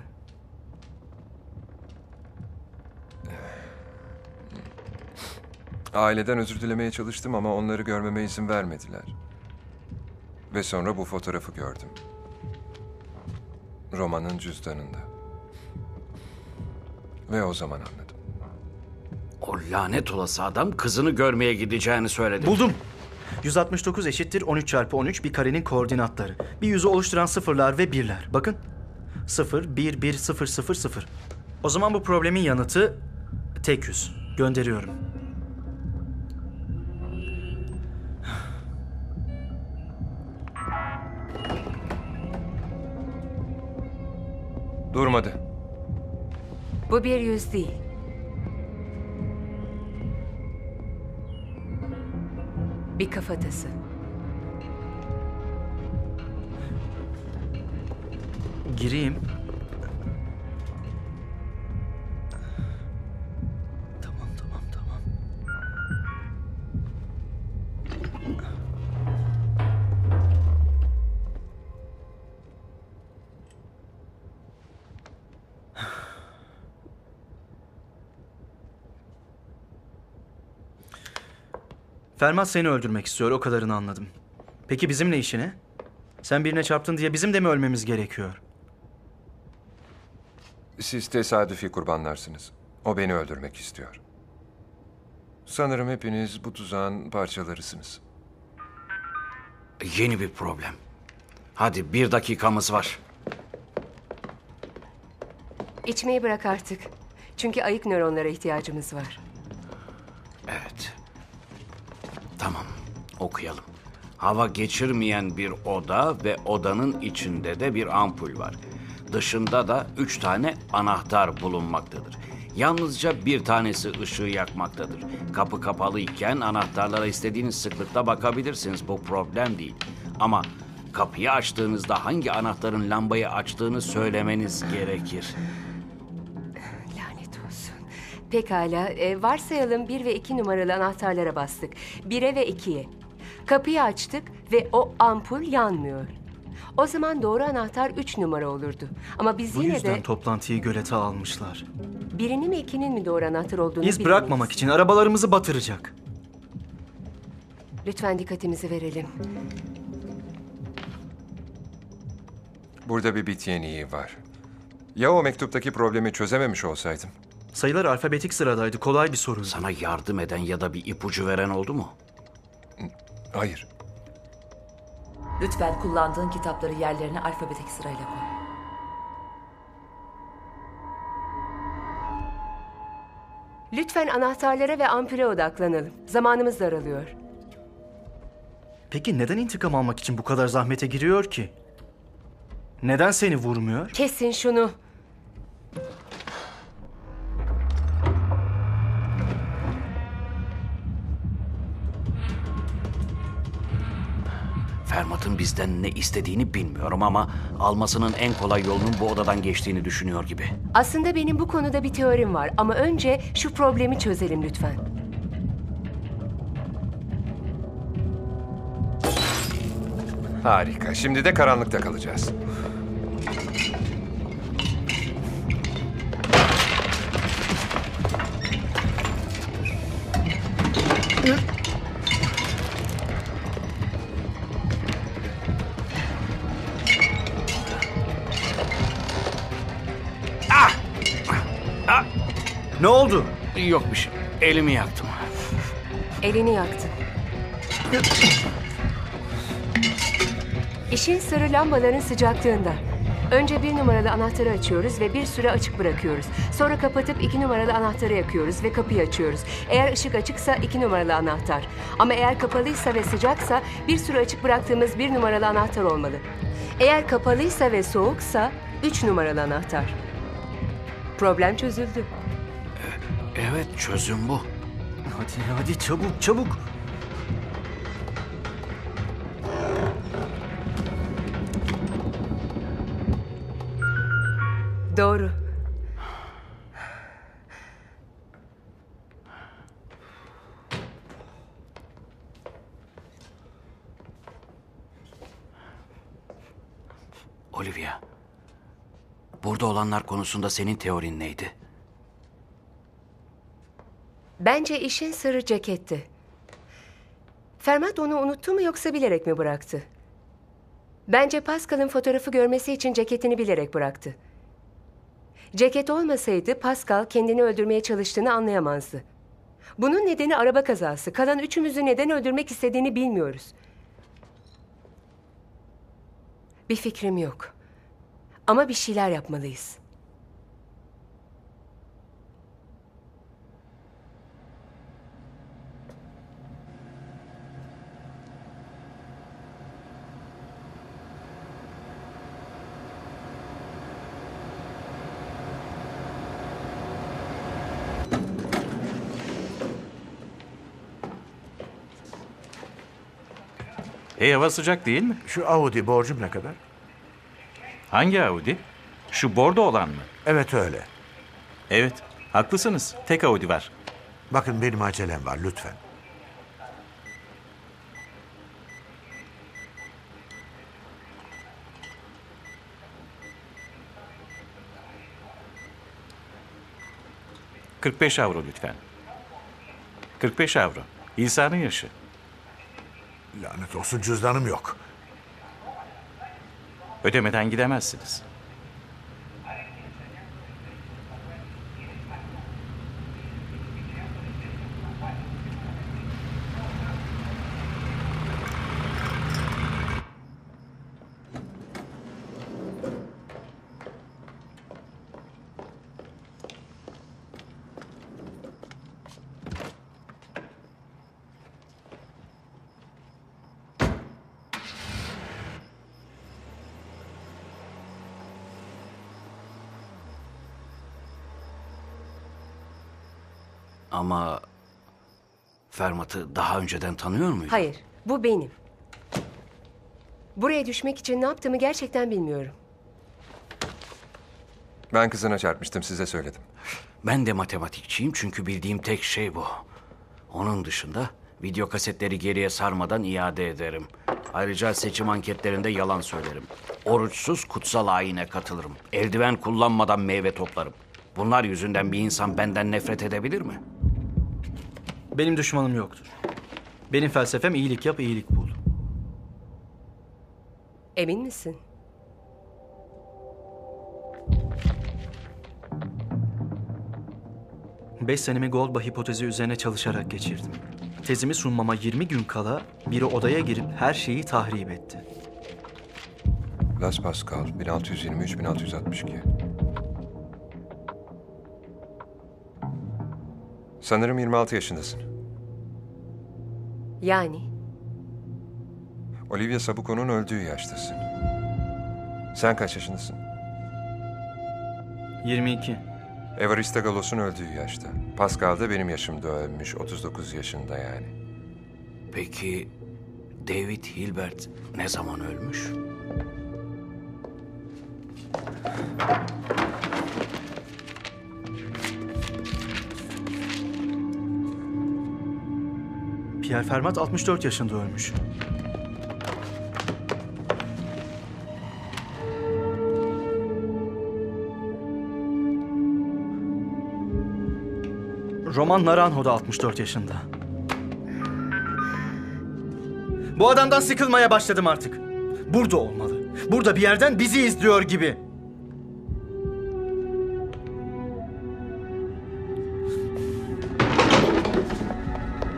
Aileden özür dilemeye çalıştım ama onları görmeme izin vermediler. Ve sonra bu fotoğrafı gördüm. Roma'nın cüzdanında. Ve o zaman anladım. O lanet olası adam kızını görmeye gideceğini söyledi. Buldum. 169 eşittir 13 çarpı 13 bir karenin koordinatları. Bir yüzü oluşturan sıfırlar ve birler. Bakın. 0, 1, 1, 0, 0, 0. O zaman bu problemin yanıtı tek yüz. Gönderiyorum. Durmadı. Bu bir yüz değil. Bir kafatası. Gireyim. Tamam. Fermat seni öldürmek istiyor, o kadarını anladım. Peki bizimle işi ne? Sen birine çarptın diye bizim de mi ölmemiz gerekiyor? Siz tesadüfi kurbanlarsınız. O beni öldürmek istiyor. Sanırım hepiniz bu tuzağın parçalarısınız. Yeni bir problem. Hadi 1 dakikamız var. İçmeyi bırak artık. Çünkü ayık nöronlara ihtiyacımız var. Evet. Tamam, okuyalım. Hava geçirmeyen bir oda ve odanın içinde de bir ampul var. Dışında da 3 tane anahtar bulunmaktadır. Yalnızca bir tanesi ışığı yakmaktadır. Kapı kapalı iken anahtarlara istediğiniz sıklıkta bakabilirsiniz. Bu problem değil. Ama kapıyı açtığınızda hangi anahtarın lambayı açtığını söylemeniz gerekir. Lanet olsun. Pekala. Varsayalım 1 ve 2 numaralı anahtarlara bastık. 1'e ve 2'ye. Kapıyı açtık ve o ampul yanmıyor. O zaman doğru anahtar 3 numara olurdu. Ama biz yine de... Bu yüzden toplantıyı gölete almışlar. Birinin mi 2'nin mi doğru anahtar olduğunu bilmeyiz. İz bırakmamak için arabalarımızı batıracak. Lütfen dikkatimizi verelim. Burada bir bit yeniği var. Ya o mektuptaki problemi çözememiş olsaydım? Sayılar alfabetik sıradaydı. Kolay bir sorun. Sana yardım eden ya da bir ipucu veren oldu mu? Hayır. Lütfen kullandığın kitapları yerlerine alfabetik sırayla koy. Lütfen anahtarlara ve ampule odaklanalım. Zamanımız daralıyor. Peki neden intikam almak için bu kadar zahmete giriyor ki? Neden seni vurmuyor? Kesin şunu. Fermat'ın bizden ne istediğini bilmiyorum ama almasının en kolay yolunun bu odadan geçtiğini düşünüyor gibi. Aslında benim bu konuda bir teorim var ama önce şu problemi çözelim lütfen. Harika. Şimdi de karanlıkta kalacağız. Ne oldu? Yok bir şey. Elimi yaktım. Elini yaktım. İşin sırrı lambaların sıcaklığında. Önce 1 numaralı anahtarı açıyoruz ve bir süre açık bırakıyoruz. Sonra kapatıp 2 numaralı anahtarı yakıyoruz ve kapıyı açıyoruz. Eğer ışık açıksa 2 numaralı anahtar. Ama eğer kapalıysa ve sıcaksa bir süre açık bıraktığımız 1 numaralı anahtar olmalı. Eğer kapalıysa ve soğuksa 3 numaralı anahtar. Problem çözüldü. Evet, çözüm bu. Hadi çabuk çabuk. Doğru. Olivia, burada olanlar konusunda senin teorin neydi? Bence işin sırrı ceketti. Fermat onu unuttu mu yoksa bilerek mi bıraktı? Bence Pascal'ın fotoğrafı görmesi için ceketini bilerek bıraktı. Ceket olmasaydı Pascal kendini öldürmeye çalıştığını anlayamazdı. Bunun nedeni araba kazası. Kalan 3'ümüzü neden öldürmek istediğini bilmiyoruz. Bir fikrim yok. Ama bir şeyler yapmalıyız. Hava sıcak değil mi? Şu Audi borcum ne kadar? Hangi Audi? Şu bordo olan mı? Evet öyle. Evet, haklısınız. Tek Audi var. Bakın benim acelem var, lütfen. €45 lütfen. 45 avro. İsa'nın yaşı. Lanet olsun, cüzdanım yok. Ödemeden gidemezsiniz. Ama Fermat'ı daha önceden tanıyor muydun? Hayır, bu benim. Buraya düşmek için ne yaptığımı gerçekten bilmiyorum. Ben kızına çarpmıştım, size söyledim. Ben de matematikçiyim çünkü bildiğim tek şey bu. Onun dışında video kasetleri geriye sarmadan iade ederim. Ayrıca seçim anketlerinde yalan söylerim. Oruçsuz kutsal ayine katılırım. Eldiven kullanmadan meyve toplarım. Bunlar yüzünden bir insan benden nefret edebilir mi? Benim düşmanım yoktur. Benim felsefem iyilik yap, iyilik bul. Emin misin? Beş senemi Goldbach hipotezi üzerine çalışarak geçirdim. Tezimi sunmama 20 gün kala biri odaya girip her şeyi tahrip etti. Blaise Pascal, 1623-1662. Sanırım 26 yaşındasın. Yani? Olivia Sabuko'nun öldüğü yaştasın. Sen kaç yaşındasın? 22. Evariste Galos'un öldüğü yaşta. Pascal da benim yaşımda ölmüş, 39 yaşında yani. Peki David Hilbert ne zaman ölmüş? Pierre Fermat 64 yaşında ölmüş. Román Naranjo da 64 yaşında. Bu adamdan sıkılmaya başladım artık. Burada olmalı. Burada bir yerden bizi izliyor gibi.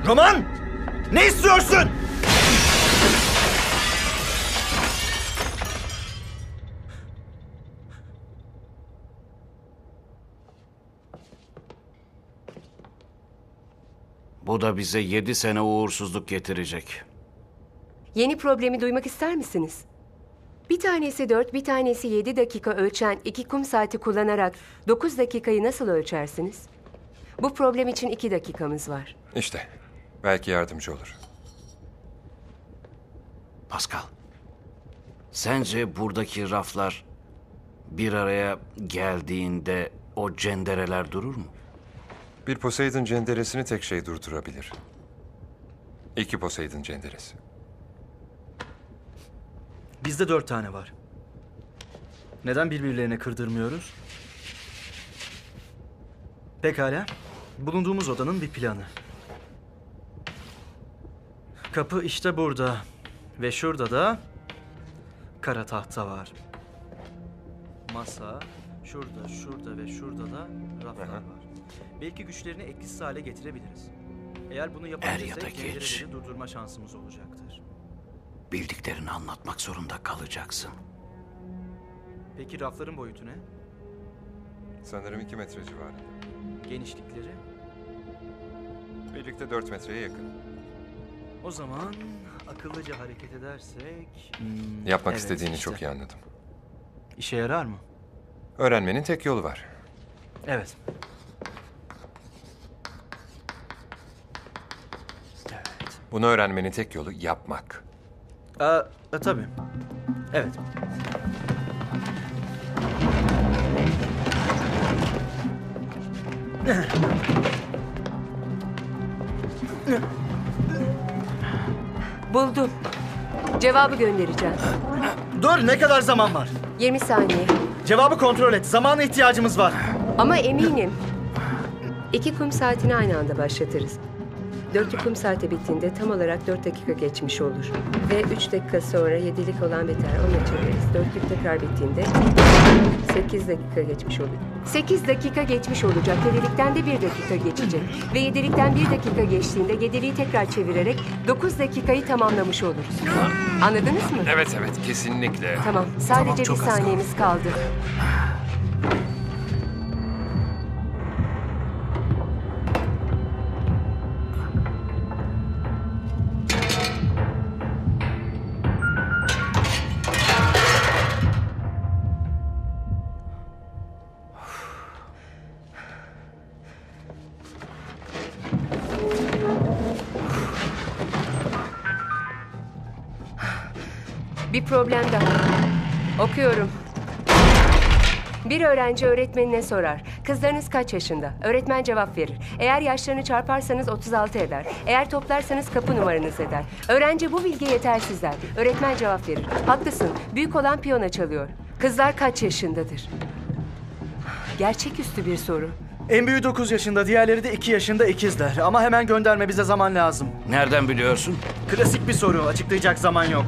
Román! Ne istiyorsun? Bu da bize 7 sene uğursuzluk getirecek. Yeni problemi duymak ister misiniz? Bir tanesi 4, bir tanesi 7 dakika ölçen 2 kum saati kullanarak 9 dakikayı nasıl ölçersiniz? Bu problem için 2 dakikamız var. İşte, belki yardımcı olur. Pascal, sence buradaki raflar bir araya geldiğinde o cendereler durur mu? Bir Poseidon cenderesini tek şey durdurabilir. 2 Poseidon cenderesi. Bizde 4 tane var. Neden birbirlerine kırdırmıyoruz? Pekala. Bulunduğumuz odanın bir planı. Kapı işte burada. Ve şurada da kara tahta var. Masa, şurada, şurada ve şurada da raflar var. Belki güçlerini etkisiz hale getirebiliriz. Eğer bunu yapabilirsek kendilerini durdurma şansımız olacaktır. Bildiklerini anlatmak zorunda kalacaksın. Peki rafların boyutu ne? Sanırım 2 metre civarında. Genişlikleri? Birlikte 4 metreye yakın. O zaman akıllıca hareket edersek... Yapmak istediğini işte. Çok iyi anladım. İşe yarar mı? Öğrenmenin tek yolu var. Evet. Bunu öğrenmenin tek yolu yapmak. Tabii. Evet. Buldum. Cevabı göndereceğim. Dur, ne kadar zaman var? 20 saniye. Cevabı kontrol et. Zamana ihtiyacımız var. Ama eminim. 2 kum saatini aynı anda başlatırız. 4. kum saati bittiğinde tam olarak 4 dakika geçmiş olur. Ve 3 dakika sonra 7'lik olan biter. Ona çeviririz. 4'lük tekrar bittiğinde 8 dakika geçmiş olur. 8 dakika geçmiş olacak. 7'likten de 1 dakika geçecek. Ve 7'likten 1 dakika geçtiğinde 7'liği tekrar çevirerek 9 dakikayı tamamlamış oluruz. Anladınız mı? Evet, evet. Kesinlikle. Tamam. Sadece bir saniyemiz kaldı. Bir problem daha. Okuyorum. Bir öğrenci öğretmenine sorar. Kızlarınız kaç yaşında? Öğretmen cevap verir. Eğer yaşlarını çarparsanız 36 eder. Eğer toplarsanız kapı numaranız eder. Öğrenci bu bilgi yetersiz der. Öğretmen cevap verir. Haklısın. Büyük olan piyano çalıyor. Kızlar kaç yaşındadır? Gerçeküstü bir soru. En büyüğü 9 yaşında, diğerleri de 2 yaşında ikizler. Ama hemen gönderme, bize zaman lazım. Nereden biliyorsun? Klasik bir soru, açıklayacak zaman yok.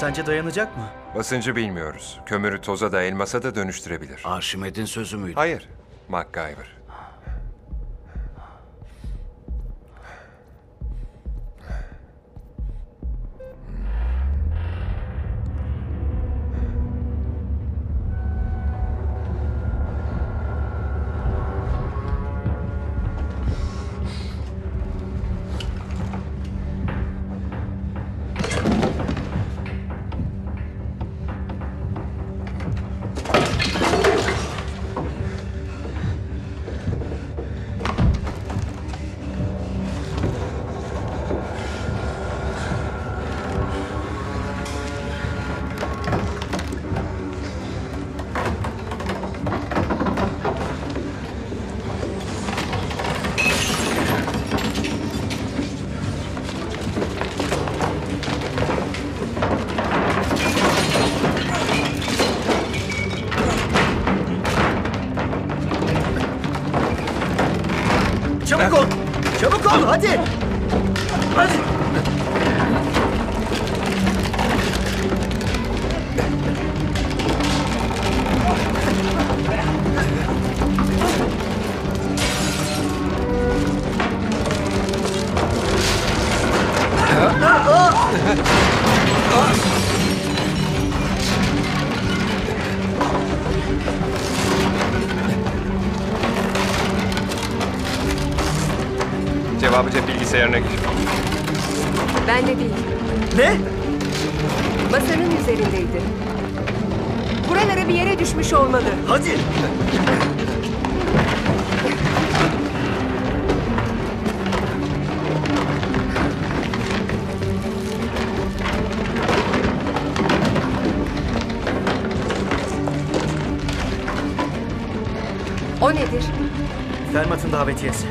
Sence dayanacak mı? Basıncı bilmiyoruz. Kömürü toza da elmasa da dönüştürebilir. Arşimed'in sözü müydü? Hayır. MacGyver. Cevabı bilgisayarına gir. Ben de değil. Ne? Masanın üzerindeydi. Buralara bir yere düşmüş olmalı. Hadi. O nedir? Fermat'ın davetiyesi.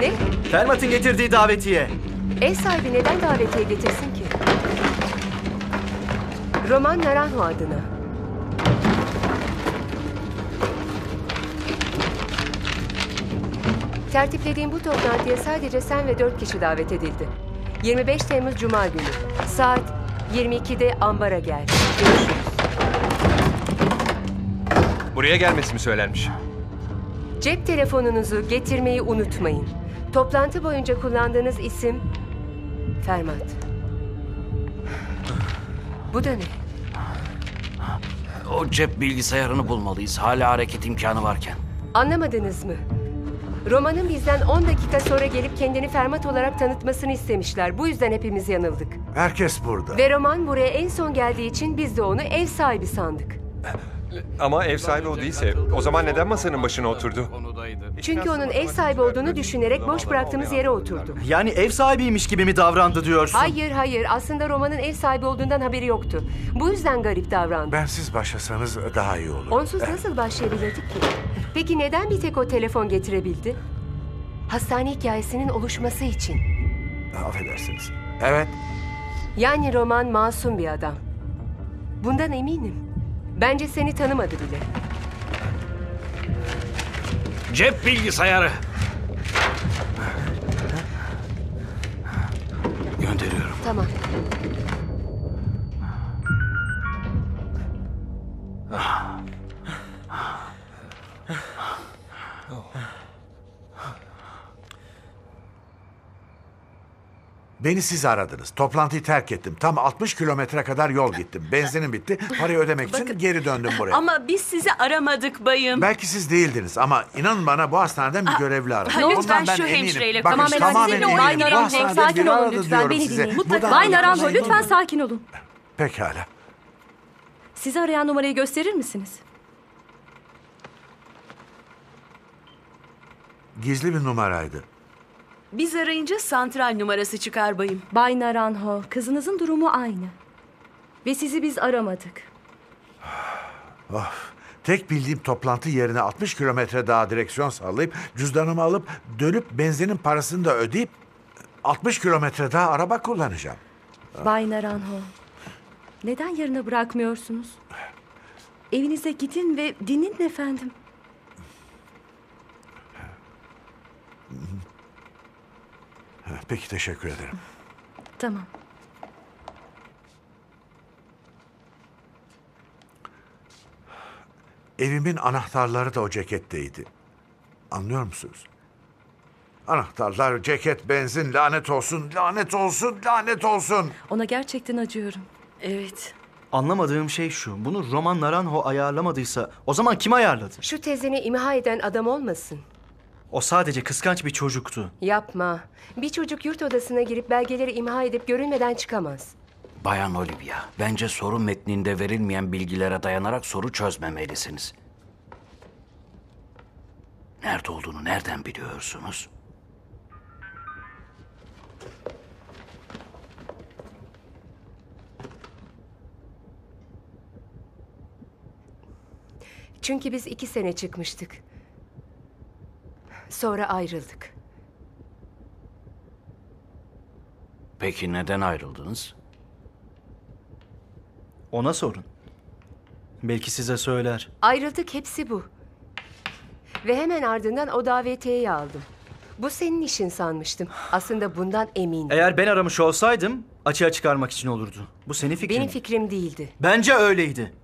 Ne? Fermat'ın getirdiği davetiye. Ev sahibi neden davetiye getirsin ki? Román Naranjo adına. Tertiplediğim bu toplantıya sadece sen ve 4 kişi davet edildi. 25 Temmuz Cuma günü. Saat 22'de ambara gel. Görüşürüz. Buraya gelmesi mi söylenmiş? Cep telefonunuzu getirmeyi unutmayın. Toplantı boyunca kullandığınız isim Fermat. Bu da ne? O cep bilgisayarını bulmalıyız. Hala hareket imkanı varken. Anlamadınız mı? Román'ın bizden 10 dakika sonra gelip kendini Fermat olarak tanıtmasını istemişler. Bu yüzden hepimiz yanıldık. Herkes burada. Ve Román buraya en son geldiği için biz de onu ev sahibi sandık. Ama ev sahibi o değilse, o zaman neden masanın başına oturdu? Çünkü onun ev sahibi olduğunu düşünerek boş bıraktığımız yere oturdu. Yani ev sahibiymiş gibi mi davrandı diyorsun? Hayır, hayır. Aslında Román'ın ev sahibi olduğundan haberi yoktu. Bu yüzden garip davrandı. Ben siz başlasanız daha iyi olur. Onsuz nasıl başlayabilirdik ki? Peki neden bir tek o telefon getirebildi? Hastane hikayesinin oluşması için. Affedersiniz. Evet. Yani Román masum bir adam. Bundan eminim. Bence seni tanımadı bile. Cep bilgisayarı. Gönderiyorum. Tamam. Beni siz aradınız. Toplantıyı terk ettim. Tam 60 kilometre kadar yol gittim. Benzinim bitti. Parayı ödemek için geri döndüm buraya. Ama biz sizi aramadık bayım. Belki siz değildiniz ama inanın bana bu hastaneden bir görevli aradı. Lütfen ben şu hemşireyle tamamen eminim. Sakin olun lütfen. Beni dinleyin. Bay Naranjo lütfen sakin olun. Pekala. Sizi arayan numarayı gösterir misiniz? Gizli bir numaraydı. Biz arayınca santral numarası çıkar bayım. Bay Naranjo, kızınızın durumu aynı. Ve sizi biz aramadık. Of, tek bildiğim toplantı yerine 60 kilometre daha direksiyon sallayıp cüzdanımı alıp dönüp benzinin parasını da ödeyip 60 kilometre daha araba kullanacağım. Bay Naranjo, neden yarına bırakmıyorsunuz? Evinize gidin ve dinlenin efendim. Peki, teşekkür ederim. Tamam. Evimin anahtarları da o ceketteydi. Anlıyor musunuz? Anahtarlar, ceket, benzin, lanet olsun, lanet olsun, lanet olsun. Ona gerçekten acıyorum. Evet. Anlamadığım şey şu, bunu Román Naranjo ayarlamadıysa o zaman kim ayarladı? Şu tezini imha eden adam olmasın. O sadece kıskanç bir çocuktu. Yapma. Bir çocuk yurt odasına girip belgeleri imha edip görünmeden çıkamaz. Bayan Olivia, bence soru metninde verilmeyen bilgilere dayanarak soru çözmemelisiniz. Nerede olduğunu nereden biliyorsunuz? Çünkü biz 2 sene çıkmıştık. Sonra ayrıldık. Peki neden ayrıldınız? Ona sorun. Belki size söyler. Ayrıldık, hepsi bu. Ve hemen ardından o davetiyeyi aldım. Bu senin işin sanmıştım. Aslında bundan eminim. Eğer ben aramış olsaydım açığa çıkarmak için olurdu. Bu senin fikrin. Benim fikrim değildi. Bence öyleydi.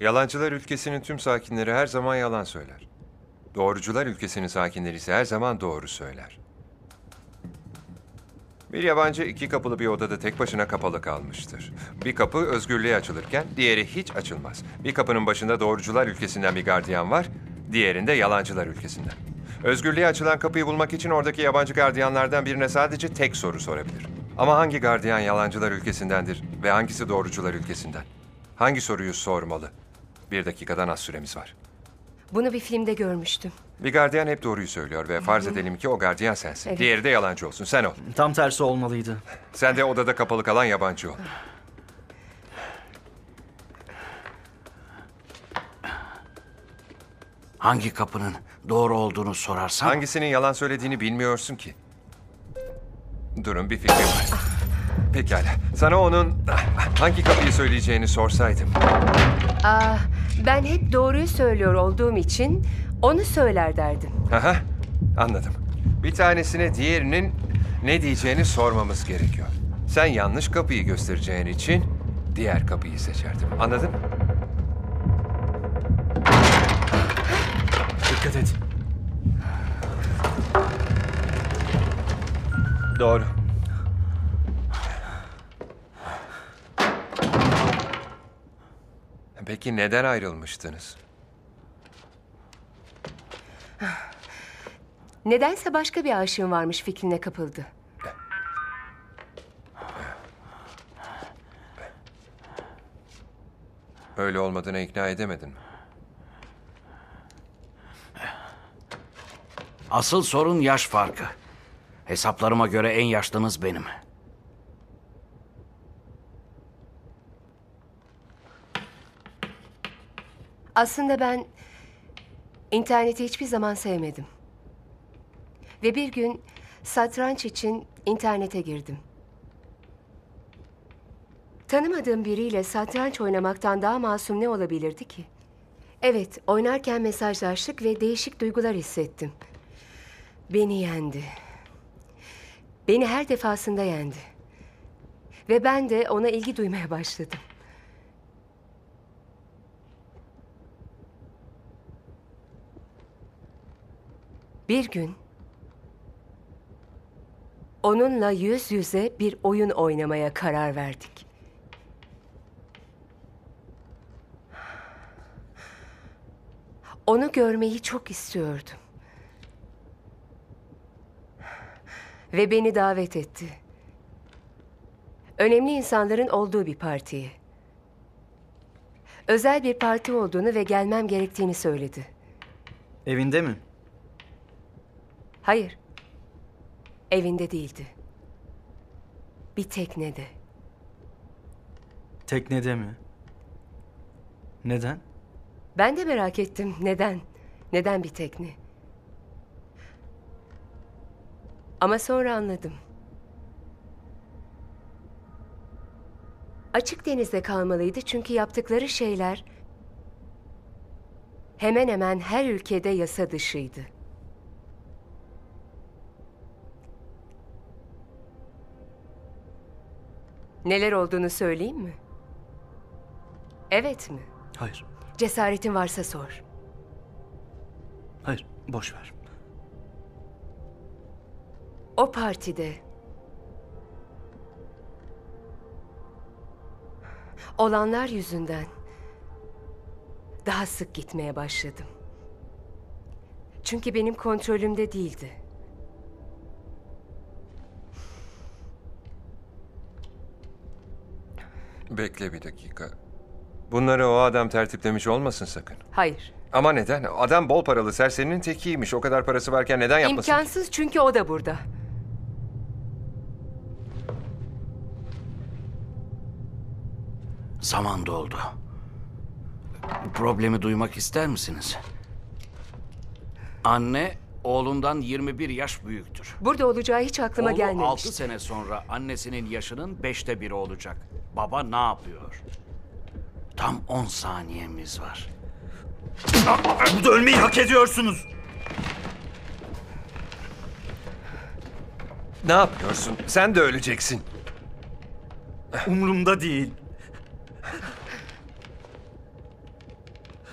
Yalancılar ülkesinin tüm sakinleri her zaman yalan söyler. Doğrucular ülkesinin sakinleri ise her zaman doğru söyler. Bir yabancı 2 kapılı bir odada tek başına kapalı kalmıştır. Bir kapı özgürlüğe açılırken diğeri hiç açılmaz. Bir kapının başında doğrucular ülkesinden bir gardiyan var, diğerinde yalancılar ülkesinden. Özgürlüğe açılan kapıyı bulmak için oradaki yabancı gardiyanlardan birine sadece tek soru sorabilir. Ama hangi gardiyan yalancılar ülkesindendir ve hangisi doğrucular ülkesinden? Hangi soruyu sormalı? 1 dakikadan az süremiz var. Bunu bir filmde görmüştüm. Bir gardiyan hep doğruyu söylüyor ve farz edelim ki o gardiyan sensin. Evet. Diğeri de yalancı olsun, sen ol. Tam tersi olmalıydı. Sen de odada kapalı kalan yabancı ol. Hangi kapının doğru olduğunu sorarsan... Hangisinin yalan söylediğini bilmiyorsun ki. Durun, bir fikrim var. Pekala, sana onun hangi kapıyı söyleyeceğini sorsaydım. Ben hep doğruyu söylüyor olduğum için onu söyler derdim. Aha, anladım. Bir tanesine diğerinin ne diyeceğini sormamız gerekiyor. Sen yanlış kapıyı göstereceğin için diğer kapıyı seçerdim. Anladın mı? Dikkat et. Doğru. Peki neden ayrılmıştınız? Nedense başka bir aşığım varmış fikrine kapıldı. Öyle olmadığına ikna edemedin mi? Asıl sorun yaş farkı. Hesaplarıma göre en yaşlınız benim. Aslında ben interneti hiçbir zaman sevmedim. Ve bir gün satranç için internete girdim. Tanımadığım biriyle satranç oynamaktan daha masum ne olabilirdi ki? Evet, oynarken mesajlaştık ve değişik duygular hissettim. Beni yendi. Beni her defasında yendi. Ve ben de ona ilgi duymaya başladım. Bir gün onunla yüz yüze bir oyun oynamaya karar verdik. Onu görmeyi çok istiyordum. Ve beni davet etti. Önemli insanların olduğu bir partiye. Özel bir parti olduğunu ve gelmem gerektiğini söyledi. Evinde mi? Hayır. Evinde değildi. Bir teknede. Teknede mi? Neden? Ben de merak ettim. Neden? Neden bir tekne? Ama sonra anladım. Açık denizde kalmalıydı çünkü yaptıkları şeyler hemen hemen her ülkede yasa dışıydı. Neler olduğunu söyleyeyim mi? Evet mi? Hayır. Cesaretin varsa sor. Hayır, boş ver. O partide olanlar yüzünden daha sık gitmeye başladım. Çünkü benim kontrolümde değildi. Bekle bir dakika. Bunları o adam tertiplemiş olmasın sakın. Hayır. Ama neden? Adam bol paralı serserinin tekiymiş. O kadar parası varken neden yapmasın? İmkansız ki? Çünkü o da burada. Zaman doldu. Problemi duymak ister misiniz? Anne oğlundan 21 yaş büyüktür. Burada olacağı hiç aklıma gelmemişti. Oğlu 6 sene sonra annesinin yaşının 5'te 1'i olacak. Baba ne yapıyor? Tam 10 saniyemiz var. Burada ölmeyi hak ediyorsunuz. Ne yapıyorsun? Sen de öleceksin. Umurumda değil.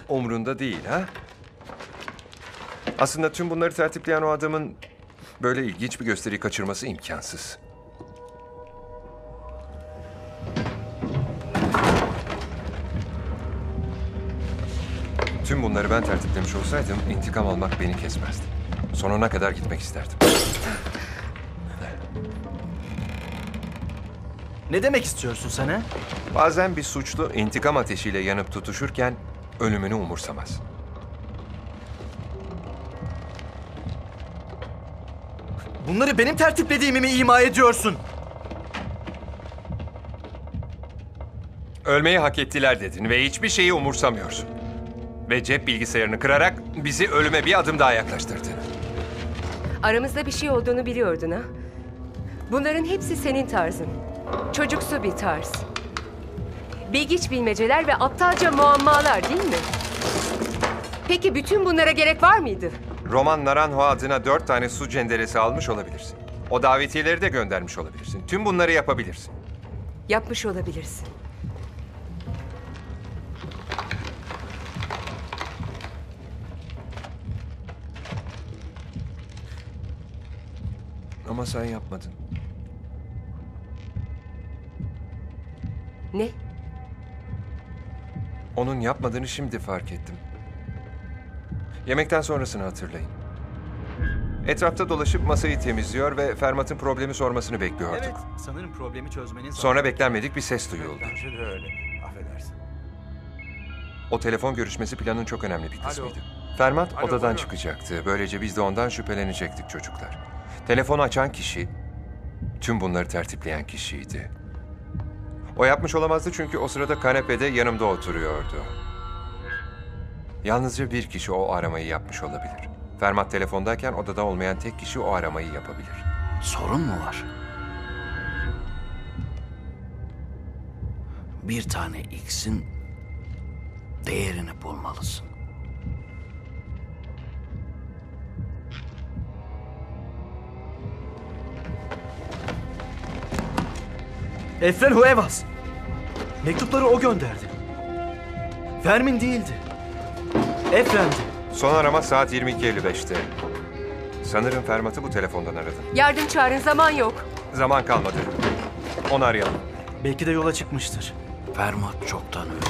Umrunda değil ha? Aslında tüm bunları tertipleyen o adamın böyle ilginç bir gösteriyi kaçırması imkansız. Tüm bunları ben tertiplemiş olsaydım intikam almak beni kesmezdi. Sonuna kadar gitmek isterdim. Ne demek istiyorsun sen ha? Bazen bir suçlu intikam ateşiyle yanıp tutuşurken ölümünü umursamaz. Bunları benim tertiplediğimi mi ima ediyorsun? Ölmeyi hak ettiler dedin ve hiçbir şeyi umursamıyorsun. Ve cep bilgisayarını kırarak bizi ölüme bir adım daha yaklaştırdın. Aramızda bir şey olduğunu biliyordun ha? Bunların hepsi senin tarzın. Çocuksu bir tarz. Bilgiç bilmeceler ve aptalca muammalar değil mi? Peki bütün bunlara gerek var mıydı? Román Naranjo adına 4 tane su cenderesi almış olabilirsin. O davetiyeleri de göndermiş olabilirsin. Tüm bunları yapabilirsin. Yapmış olabilirsin. Ama sen yapmadın. Ne? Onun yapmadığını şimdi fark ettim. Yemekten sonrasını hatırlayın. Etrafta dolaşıp masayı temizliyor ve Fermat'ın problemi sormasını bekliyorduk. Evet, sanırım problemi çözmenin... Sonra beklenmedik bir ses duyuldu. Bence de öyle, affedersin. O telefon görüşmesi planın çok önemli bir kısmıydı. Alo. Fermat alo, odadan alo çıkacaktı. Böylece biz de ondan şüphelenecektik çocuklar. Telefonu açan kişi, tüm bunları tertipleyen kişiydi. O yapmış olamazdı çünkü o sırada kanepede yanımda oturuyordu. Yalnızca bir kişi o aramayı yapmış olabilir. Fermat telefondayken odada olmayan tek kişi o aramayı yapabilir. Sorun mu var? Bir tane x'in değerini bulmalısın. Efrén Huevas! Mektupları o gönderdi. Fermin değildi. Efren'di. Son arama saat 22.55'te. Sanırım Fermat'ı bu telefondan aradın. Yardım çağırın, zaman yok. Zaman kalmadı. Onu arayalım. Belki de yola çıkmıştır. Fermat çoktan öldü.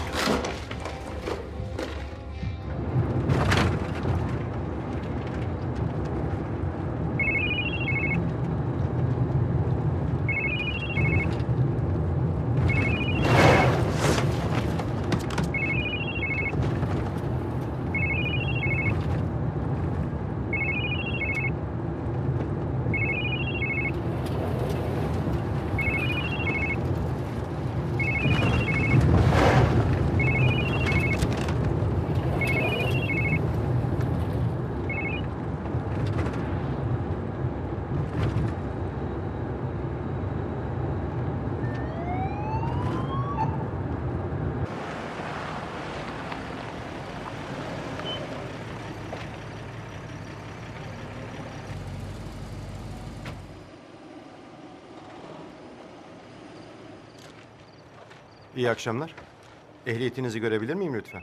İyi akşamlar. Ehliyetinizi görebilir miyim lütfen?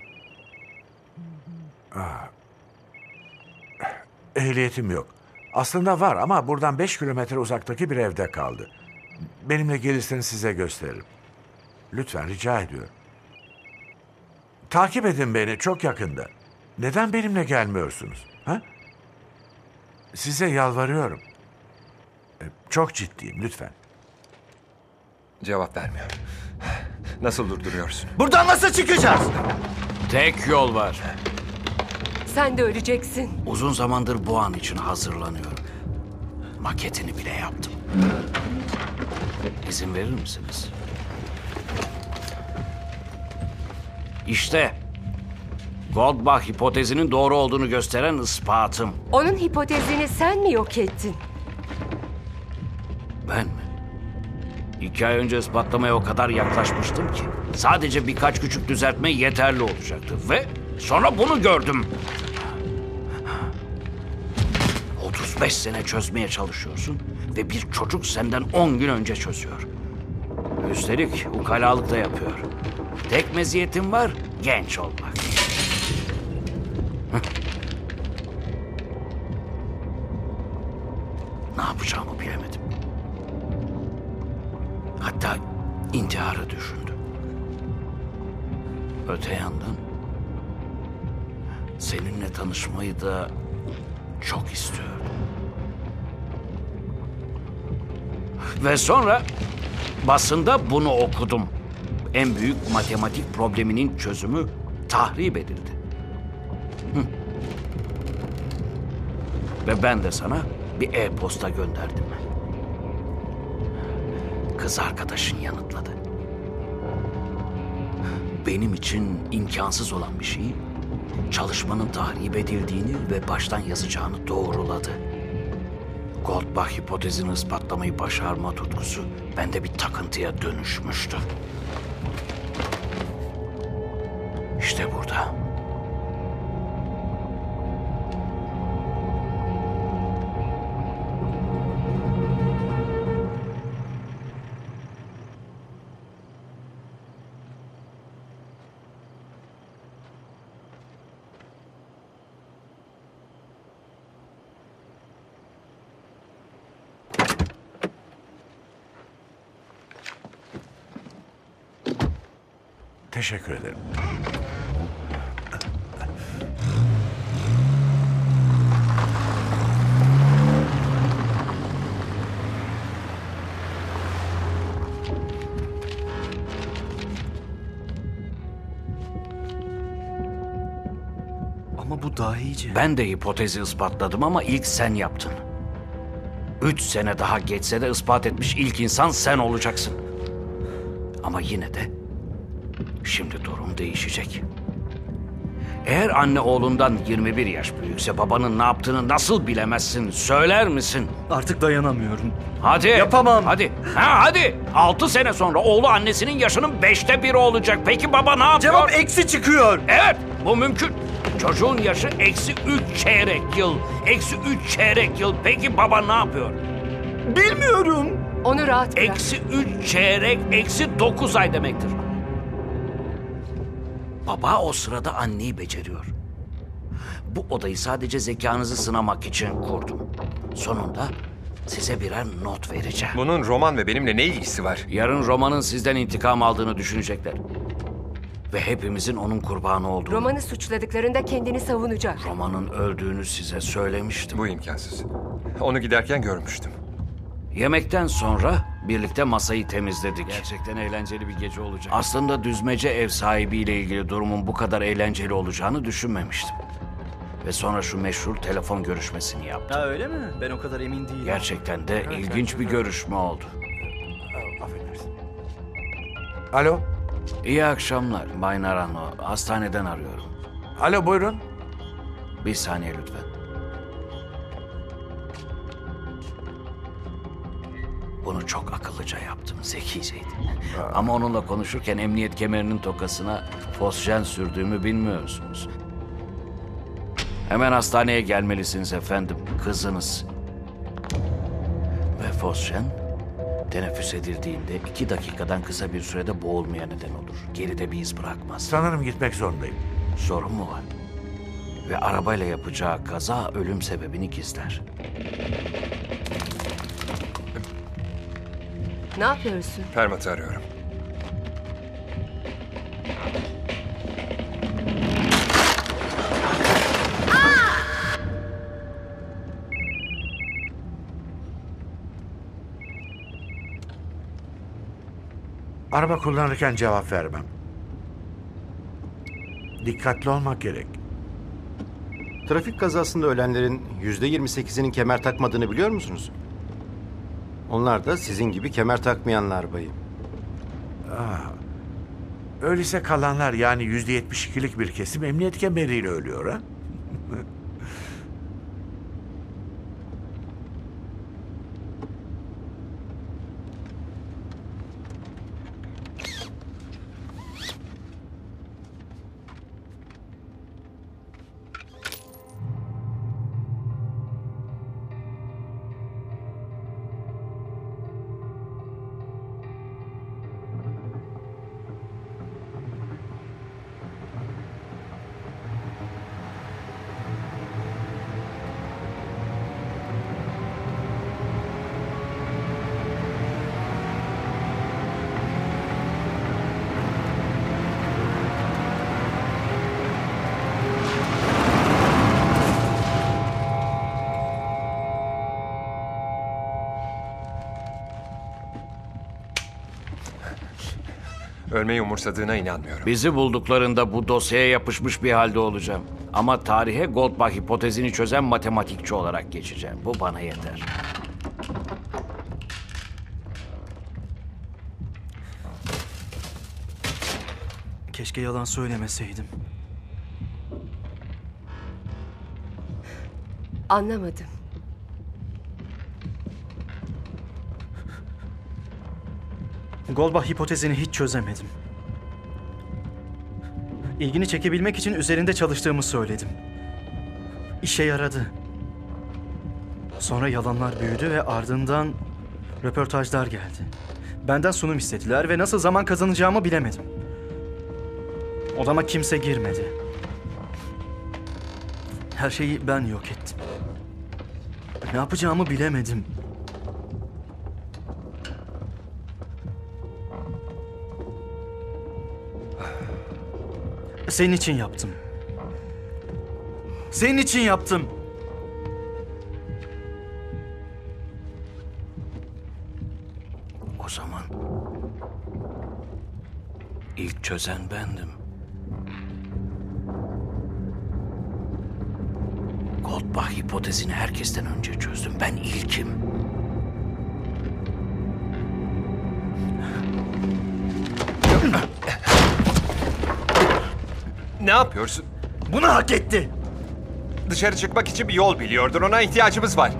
Ehliyetim yok. Aslında var ama buradan 5 kilometre uzaktaki bir evde kaldı. Benimle gelirseniz size gösteririm. Lütfen rica ediyorum. Takip edin beni çok yakında. Neden benimle gelmiyorsunuz? Ha? Size yalvarıyorum. Çok ciddiyim lütfen. Cevap vermiyor. Nasıl durduruyorsun? Buradan nasıl çıkacağız? Tek yol var. Sen de öleceksin. Uzun zamandır bu an için hazırlanıyorum. Maketini bile yaptım. İzin verir misiniz? İşte Goldbach hipotezinin doğru olduğunu gösteren ispatım. Onun hipotezini sen mi yok ettin? Ben mi? 2 ay önce ispatlamaya o kadar yaklaşmıştım ki. Sadece birkaç küçük düzeltme yeterli olacaktı. Ve sonra bunu gördüm. 35 sene çözmeye çalışıyorsun. Ve bir çocuk senden 10 gün önce çözüyor. Üstelik ukalalık da yapıyor. Tek meziyetim var, genç olmak. Ne yapacağımı bilemedim. Hatta intiharı düşündüm. Öte yandan seninle tanışmayı da çok istiyorum. Ve sonra basında bunu okudum. En büyük matematik probleminin çözümü tahrip edildi. Ve ben de sana bir e-posta gönderdim. Kız arkadaşın yanıtladı. Benim için imkansız olan bir şeyi, çalışmanın tahrip edildiğini ve baştan yazacağını doğruladı. Goldbach hipotezini ispatlamayı başarma tutkusu bende bir takıntıya dönüşmüştü. İşte burada. Teşekkür ederim. Ama bu daha iyice. Ben de hipotezi ispatladım ama ilk sen yaptın. 3 sene daha geçse de ispat etmiş ilk insan sen olacaksın. Ama yine de şimdi durum değişecek. Eğer anne oğlundan 21 yaş büyükse babanın ne yaptığını nasıl bilemezsin? Söyler misin? Artık dayanamıyorum. Hadi. Yapamam. Hadi. Ha hadi. 6 sene sonra oğlu annesinin yaşının 5'te 1'i olacak. Peki baba ne yapıyor? Cevap eksi çıkıyor. Evet. Bu mümkün. Çocuğun yaşı -3 çeyrek yıl. -3 çeyrek yıl. Peki baba ne yapıyor? Bilmiyorum. Onu rahat bırak. -3 çeyrek, -9 ay demektir. Baba o sırada anneyi beceriyor. Bu odayı sadece zekanızı sınamak için kurdum. Sonunda size birer not vereceğim. Bunun Roman ve benimle ne ilgisi var? Yarın Roman'ın sizden intikam aldığını düşünecekler. Ve hepimizin onun kurbanı olduğunu. Roman'ı suçladıklarında kendini savunacak. Roman'ın öldüğünü size söylemiştim. Bu imkansız. Onu giderken görmüştüm. Yemekten sonra birlikte masayı temizledik. Gerçekten eğlenceli bir gece olacak. Aslında düzmece ev sahibiyle ilgili durumun bu kadar eğlenceli olacağını düşünmemiştim. Ve sonra şu meşhur telefon görüşmesini yaptım. Ha öyle mi? Ben o kadar emin değilim. Gerçekten de evet, ilginç bir görüşme oldu. Affedersin. Alo? İyi akşamlar Bay Naranjo. Hastaneden arıyorum. Alo buyurun. Bir saniye lütfen. Bunu çok akıllıca yaptım, zekiceydi. Ama onunla konuşurken emniyet kemerinin tokasına fosjen sürdüğümü bilmiyorsunuz. Hemen hastaneye gelmelisiniz efendim, kızınız. Ve fosjen, teneffüs edildiğinde 2 dakikadan kısa bir sürede boğulmaya neden olur. Geride bir iz bırakmaz. Sanırım gitmek zorundayım. Sorun mu var? Ve arabayla yapacağı kaza ölüm sebebini gizler. Ne yapıyorsun? Fermat'ı arıyorum. Araba kullanırken cevap vermem. Dikkatli olmak gerek. Trafik kazasında ölenlerin %28'inin kemer takmadığını biliyor musunuz? Onlar da sizin gibi kemer takmayanlar bayım. Aa, öyleyse kalanlar yani %72'lik bir kesim emniyet kemeriyle ölüyor ha? Ölmeyi umursadığına inanmıyorum. Bizi bulduklarında bu dosyaya yapışmış bir halde olacağım. Ama tarihe Goldbach hipotezini çözen matematikçi olarak geçeceğim. Bu bana yeter. Keşke yalan söylemeseydim. Anlamadım. Goldbach hipotezini hiç çözemedim. İlgini çekebilmek için üzerinde çalıştığımı söyledim. İşe yaradı. Sonra yalanlar büyüdü ve ardından röportajlar geldi. Benden sunum istediler ve nasıl zaman kazanacağımı bilemedim. Odama kimse girmedi. Her şeyi ben yok ettim. Ne yapacağımı bilemedim. Senin için yaptım. Senin için yaptım. O zaman ilk çözen bendim. Goldbach hipotezini herkesten önce çözdüm. Ben ilkim. Ne yapıyorsun? Bunu hak etti. Dışarı çıkmak için bir yol biliyordun. Ona ihtiyacımız var.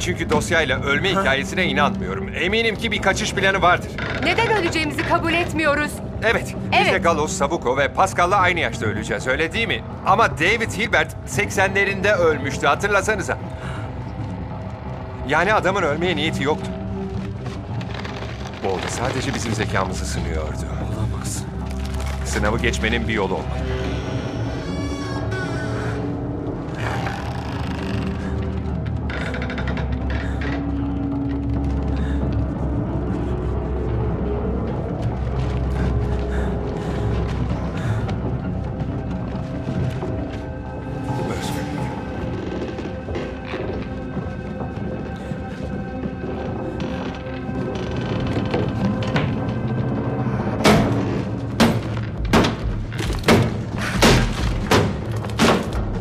Çünkü dosyayla ölme hikayesine inanmıyorum. Eminim ki bir kaçış planı vardır. Neden öleceğimizi kabul etmiyoruz? Evet, biz de Galois, Sabuco ve Pascal'la aynı yaşta öleceğiz, öyle değil mi? Ama David Hilbert 80'lerinde ölmüştü, hatırlasanıza. Yani adamın ölmeye niyeti yoktu. Bu oldu, sadece bizim zekamızı sınıyordu. Olamaz. Sınavı geçmenin bir yolu olmalı.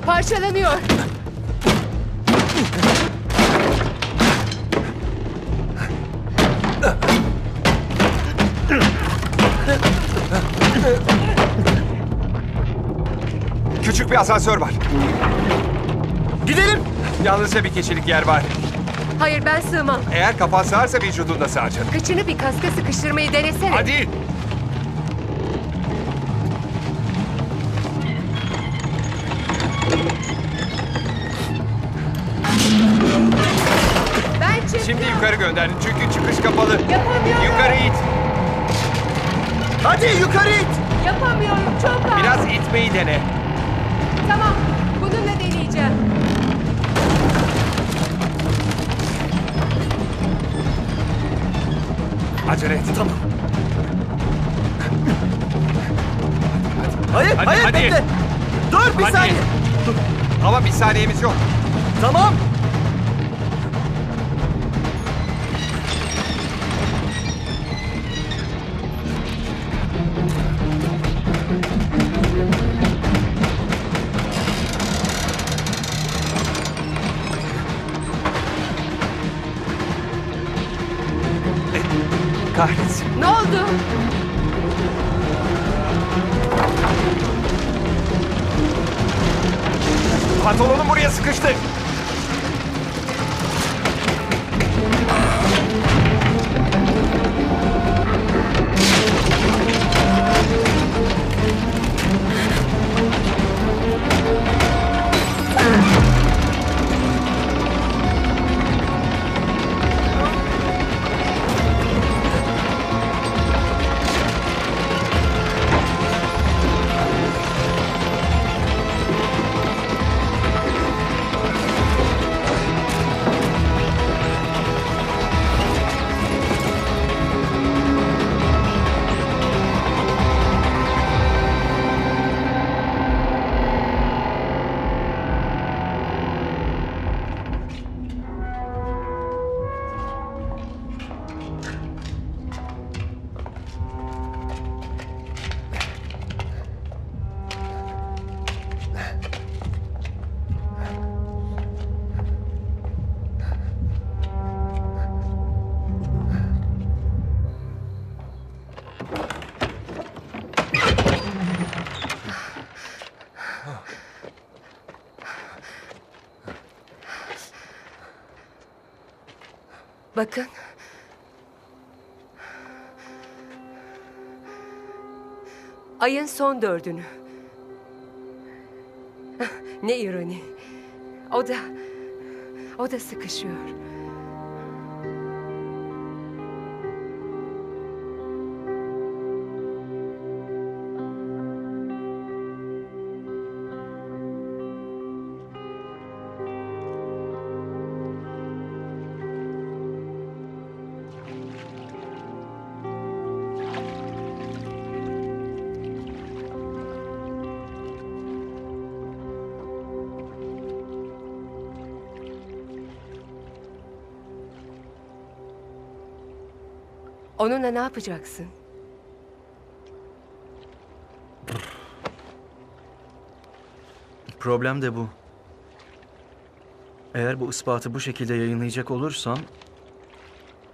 Parçalanıyor. Küçük bir asansör var. Gidelim. Yalnızca bir kişilik yer var. Hayır, ben sığmam. Eğer kafan sığarsa vücudunda sığacak. Kıçını bir kaska sıkıştırmayı denesene. Hadi. Şimdi yukarı gönder. Çünkü çıkış kapalı. Yapamıyorum. Yukarı it. Hadi yukarı it. Yapamıyorum. Çok ağır. Biraz itmeyi dene. Tamam. Bununla deneyeceğim. Acele et. Tamam. Hayır, hayır, hadi. Bekle. Dur bir saniye. Dur. Ama bir saniyemiz yok. Tamam. Kahretsin. Ne oldu? Pantolonum buraya sıkıştı. Bakın. Ayın son 4'ünü. Ne ironi. O da sıkışıyor. Onunla ne yapacaksın? Problem de bu. Eğer bu ispatı bu şekilde yayınlayacak olursam...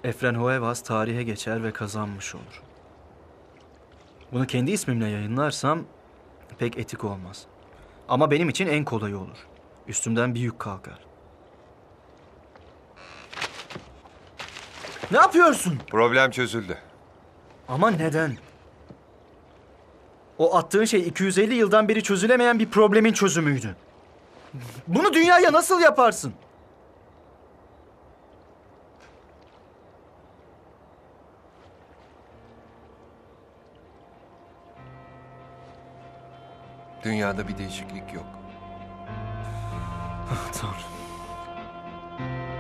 Efrén Huevas tarihe geçer ve kazanmış olur. Bunu kendi ismimle yayınlarsam... pek etik olmaz. Ama benim için en kolayı olur. Üstümden bir yük kalkar. Ne yapıyorsun? Problem çözüldü. Ama neden? O attığın şey 250 yıldan beri çözülemeyen bir problemin çözümüydü. Bunu dünyaya nasıl yaparsın? Dünyada bir değişiklik yok. Ah Tanrım.